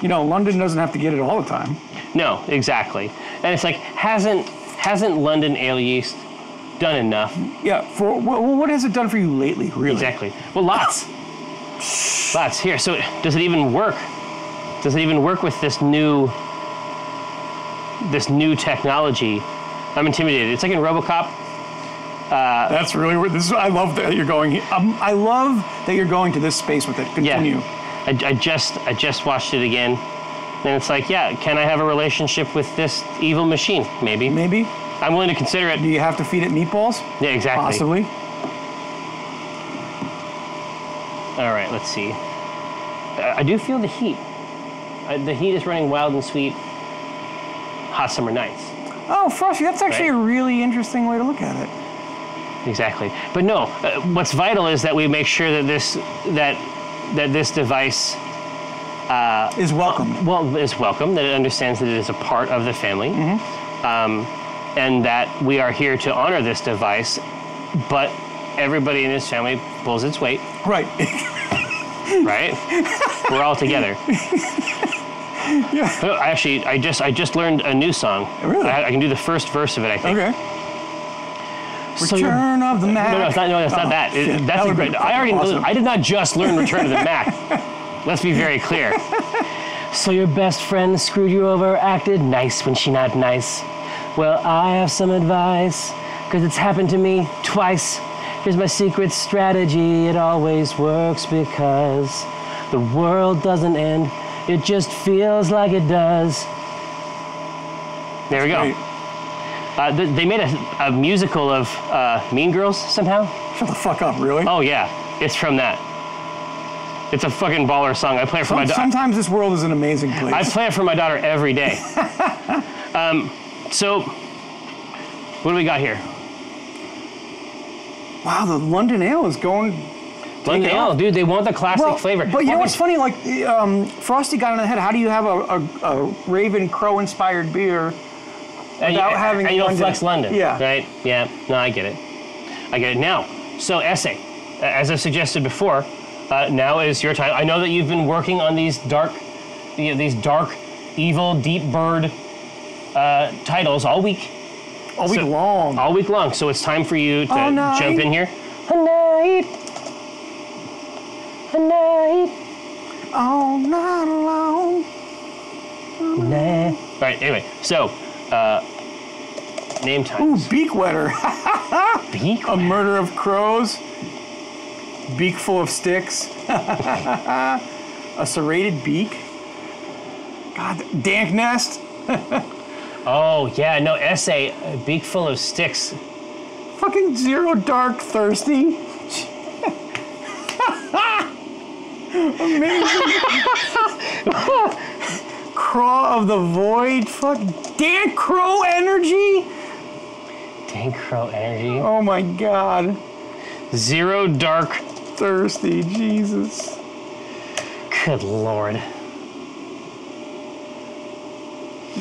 you know, London doesn't have to get it all the time. No, exactly. And it's like, hasn't hasn't London ale yeast done enough? Yeah. For what, what has it done for you lately, really? Exactly. Well, lots, lots. Here, so does it even work? Does it even work with this new this new technology? I'm intimidated. It's like in RoboCop. Uh, That's really weird. This is, I love that you're going. Um, I love that you're going to this space with it. Continue. Yeah. I, I just I just watched it again, and it's like, yeah, can I have a relationship with this evil machine? Maybe. Maybe. I'm willing to consider it. Do you have to feed it meatballs? Yeah, exactly. Possibly. All right. Let's see. I, I do feel the heat. I, the heat is running wild and sweet. Hot summer nights. Oh, frosty. That's actually right? a really interesting way to look at it. Exactly, but no. Uh, what's vital is that we make sure that this that that this device uh, is welcome. Well, is welcome. That it understands that it is a part of the family, mm-hmm. um, and that we are here to honor this device. But everybody in this family pulls its weight. Right. Right. We're all together. Yeah. But I actually, I just, I just learned a new song. Really? I, I can do the first verse of it, I think. Okay. Return so of the Mac. No, no, it's not, no, it's oh, not that. It, that's that a great. I already. Awesome. Learned, I did not just learn Return of the Mac. Let's be very clear. So your best friend screwed you over, acted nice when she not nice. Well, I have some advice, because it's happened to me twice. Here's my secret strategy. It always works because the world doesn't end. It just feels like it does. There we go. Hey. Uh, they made a, a musical of uh, Mean Girls somehow. Shut the fuck up, really? Oh, yeah. It's from that. It's a fucking baller song. I play it for Some, my daughter. Sometimes this world is an amazing place. I play it for my daughter every day. um, so, what do we got here? wow, the London Ale is going... London Ale, dude, they want the classic well, flavor. But you know what's funny? Like, um, Frosty got on the head. How do you have a, a, a Raven Crow-inspired beer without and you, having... And you don't flex London, yeah. right? Yeah. No, I get it. I get it. Now, so essay. As I've suggested before, uh, now is your time. I know that you've been working on these dark, you know, these dark, evil, deep bird uh, titles all week. All so, week long. All week long. So it's time for you to jump in here. All night. All night. All night long. All night. Nah. All right, anyway, so uh, name time. Ooh, beak wetter. Beak wetter. A murder of crows. Beak full of sticks. A serrated beak. God, dank nest. Oh, yeah, no, essay, a beak full of sticks. Fucking Zero Dark Thirsty. Amazing. Craw of the Void, fuck, dank crow energy. Dank crow energy. Oh my God. Zero Dark Thirsty, Jesus. Good Lord.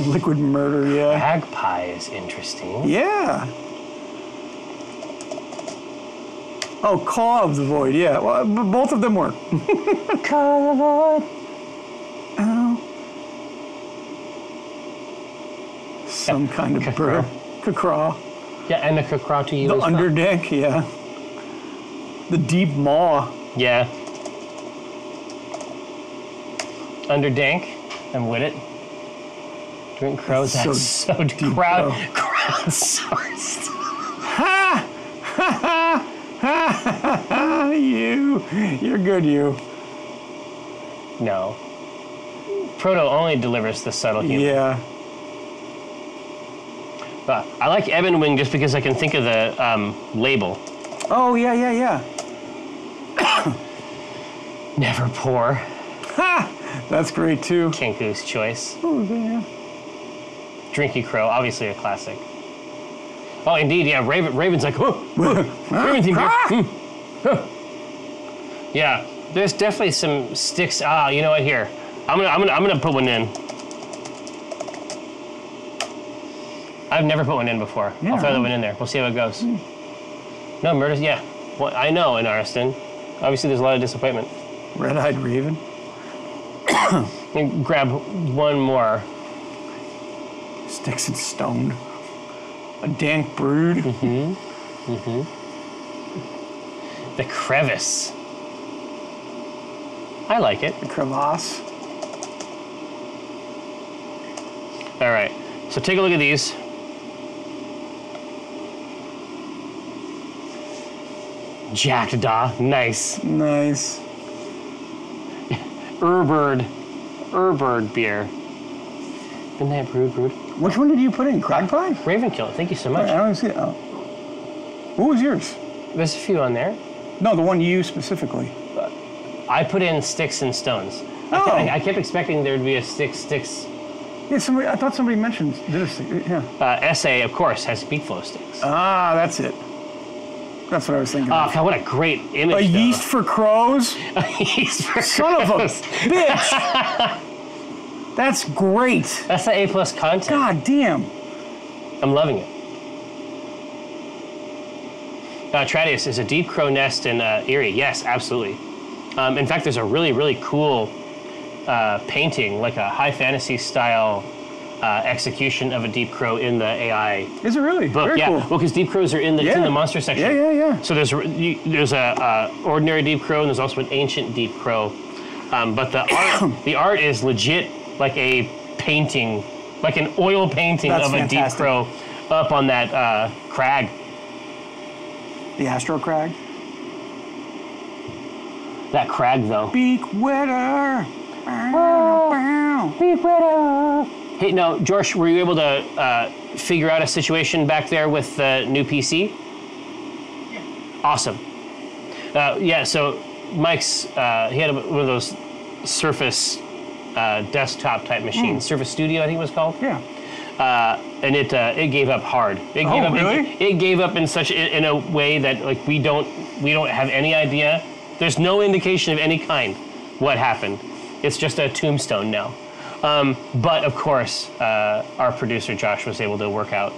Liquid murder, yeah. Magpie is interesting. Yeah. Oh, Call of the Void, yeah. Well, both of them work. Call of the Void. Oh. Some yeah. kind of Kakra. Bird. Kakra. Yeah, and a Kakra to you the as well. The underdeck, yeah. The deep maw. Yeah. Underdank. I'm with it. Drink crows. That's so, so deep. Crowd, crowd sourced. Ha! Ha! Ha! Ha! Ha! You. You're good, you. No. Proto only delivers the subtle humor. Yeah. But I like Ebon Wing just because I can think of the um, label. Oh, yeah, yeah, yeah. Never poor. Ha! That's great, too. Kinku's choice. Oh, yeah. Drinky Crow, obviously a classic. Oh, indeed, yeah. Raven, Raven's like, whoa, whoa, Raven team beer. Huh. Yeah, there's definitely some sticks. Ah, you know what? Here, I'm gonna, I'm gonna, I'm gonna put one in. I've never put one in before. Yeah, I'll throw right. that one in there. We'll see how it goes. Mm. No murders. Yeah, well, I know in Ariston. Obviously, there's a lot of disappointment. Red-eyed Raven. And grab one more. Sticks and stone. A dank brood. Mm-hmm. Mm-hmm. The crevice. I like it. The crevasse. All right. So take a look at these. Jackdaw. Nice. Nice. Erbird. Erbird beer. Been that brewed, brewed. Which one did you put in? Cragpie? Ravenkill. Thank you so much. I don't even see it. Oh. What was yours? There's a few on there. No, the one you specifically. I put in Sticks and Stones. Oh. I, I, I kept expecting there would be a sticks, sticks. Yeah, somebody, I thought somebody mentioned this. Yeah. Uh, essay, of course, has beak flow sticks. Ah, that's it. That's what I was thinking. Oh, God, what a great image. A though. Yeast for crows? A yeast for Son crows. Son of a bitch! That's great. That's the A plus content. God damn. I'm loving it. Uh, Tradius is a deep crow nest in uh, Erie. Yes, absolutely. Um, in fact, there's a really, really cool uh, painting, like a high fantasy style uh, execution of a deep crow in the A I. Is it really? Book. Very yeah. cool. Well, because deep crows are in the, yeah. in the monster section. Yeah, yeah, yeah. So there's you, there's a uh, ordinary deep crow and there's also an ancient deep crow. Um, but the art the art is legit. Like a painting, like an oil painting That's of a fantastic. Deep crow up on that uh, crag. The Astro Crag? That crag, though. Beak wetter. Oh, beak wetter. Hey, now, Josh, were you able to uh, figure out a situation back there with the new P C? Yeah. Awesome. Uh, yeah, so Mike's, uh, he had a, one of those Surface... Uh, desktop type machine, mm. Surface Studio, I think it was called. Yeah. uh, and it uh, it gave up hard. It oh, gave up, really? It, it gave up in such a, in a way that like we don't we don't have any idea. There's no indication of any kind what happened. It's just a tombstone now. Um, but of course, uh, our producer Josh was able to work out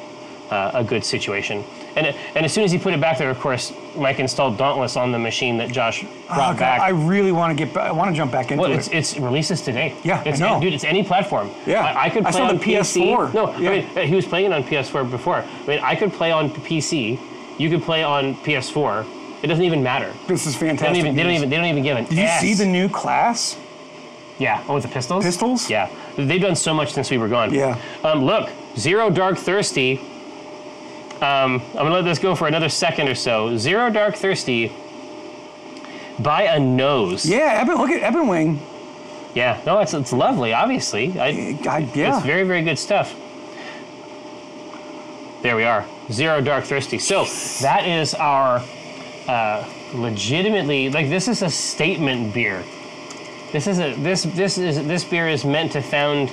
uh, a good situation. And and as soon as he put it back there, of course, Mike installed Dauntless on the machine that Josh brought oh, God, back. I really want to get. I want to jump back into well, it's, it. Well, it's releases today. Yeah, it's, I know. dude, it's any platform. Yeah, I, I could play I saw on the P S four. P C. No, yeah. I mean, he was playing it on P S four before. I mean, I could play on P C. You could play on P S four. It doesn't even matter. This is fantastic. They don't even. They don't even, they don't even give an. Did you S. see the new class? Yeah. Oh, with the pistols. Pistols. Yeah. They've done so much since we were gone. Yeah. Um, look, Zero Dark Thirsty. Um, I'm gonna let this go for another second or so. Zero Dark Thirsty by a nose. Yeah, Eben, look at Ebenwing. Yeah, no, it's it's lovely. Obviously, I, I, yeah, it's very very good stuff. There we are, Zero Dark Thirsty. So that is our uh, legitimately like this is a statement beer. This is a this this is this beer is meant to found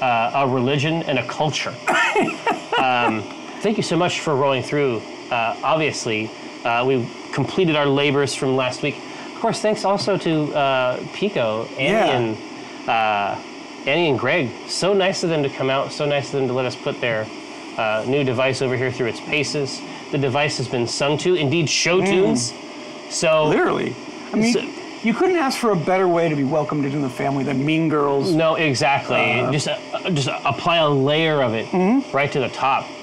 uh, a religion and a culture. um, Thank you so much for rolling through. Uh, obviously, uh, we completed our labors from last week. Of course, thanks also to uh, Pico, Annie, yeah. and, uh, Annie and Greg. So nice of them to come out. So nice of them to let us put their uh, new device over here through its paces. The device has been sung to, indeed, show mm. tunes. So literally, I mean, so, you couldn't ask for a better way to be welcomed into the family than Mean Girls. No, exactly. Uh, just uh, just apply a layer of it mm-hmm. right to the top.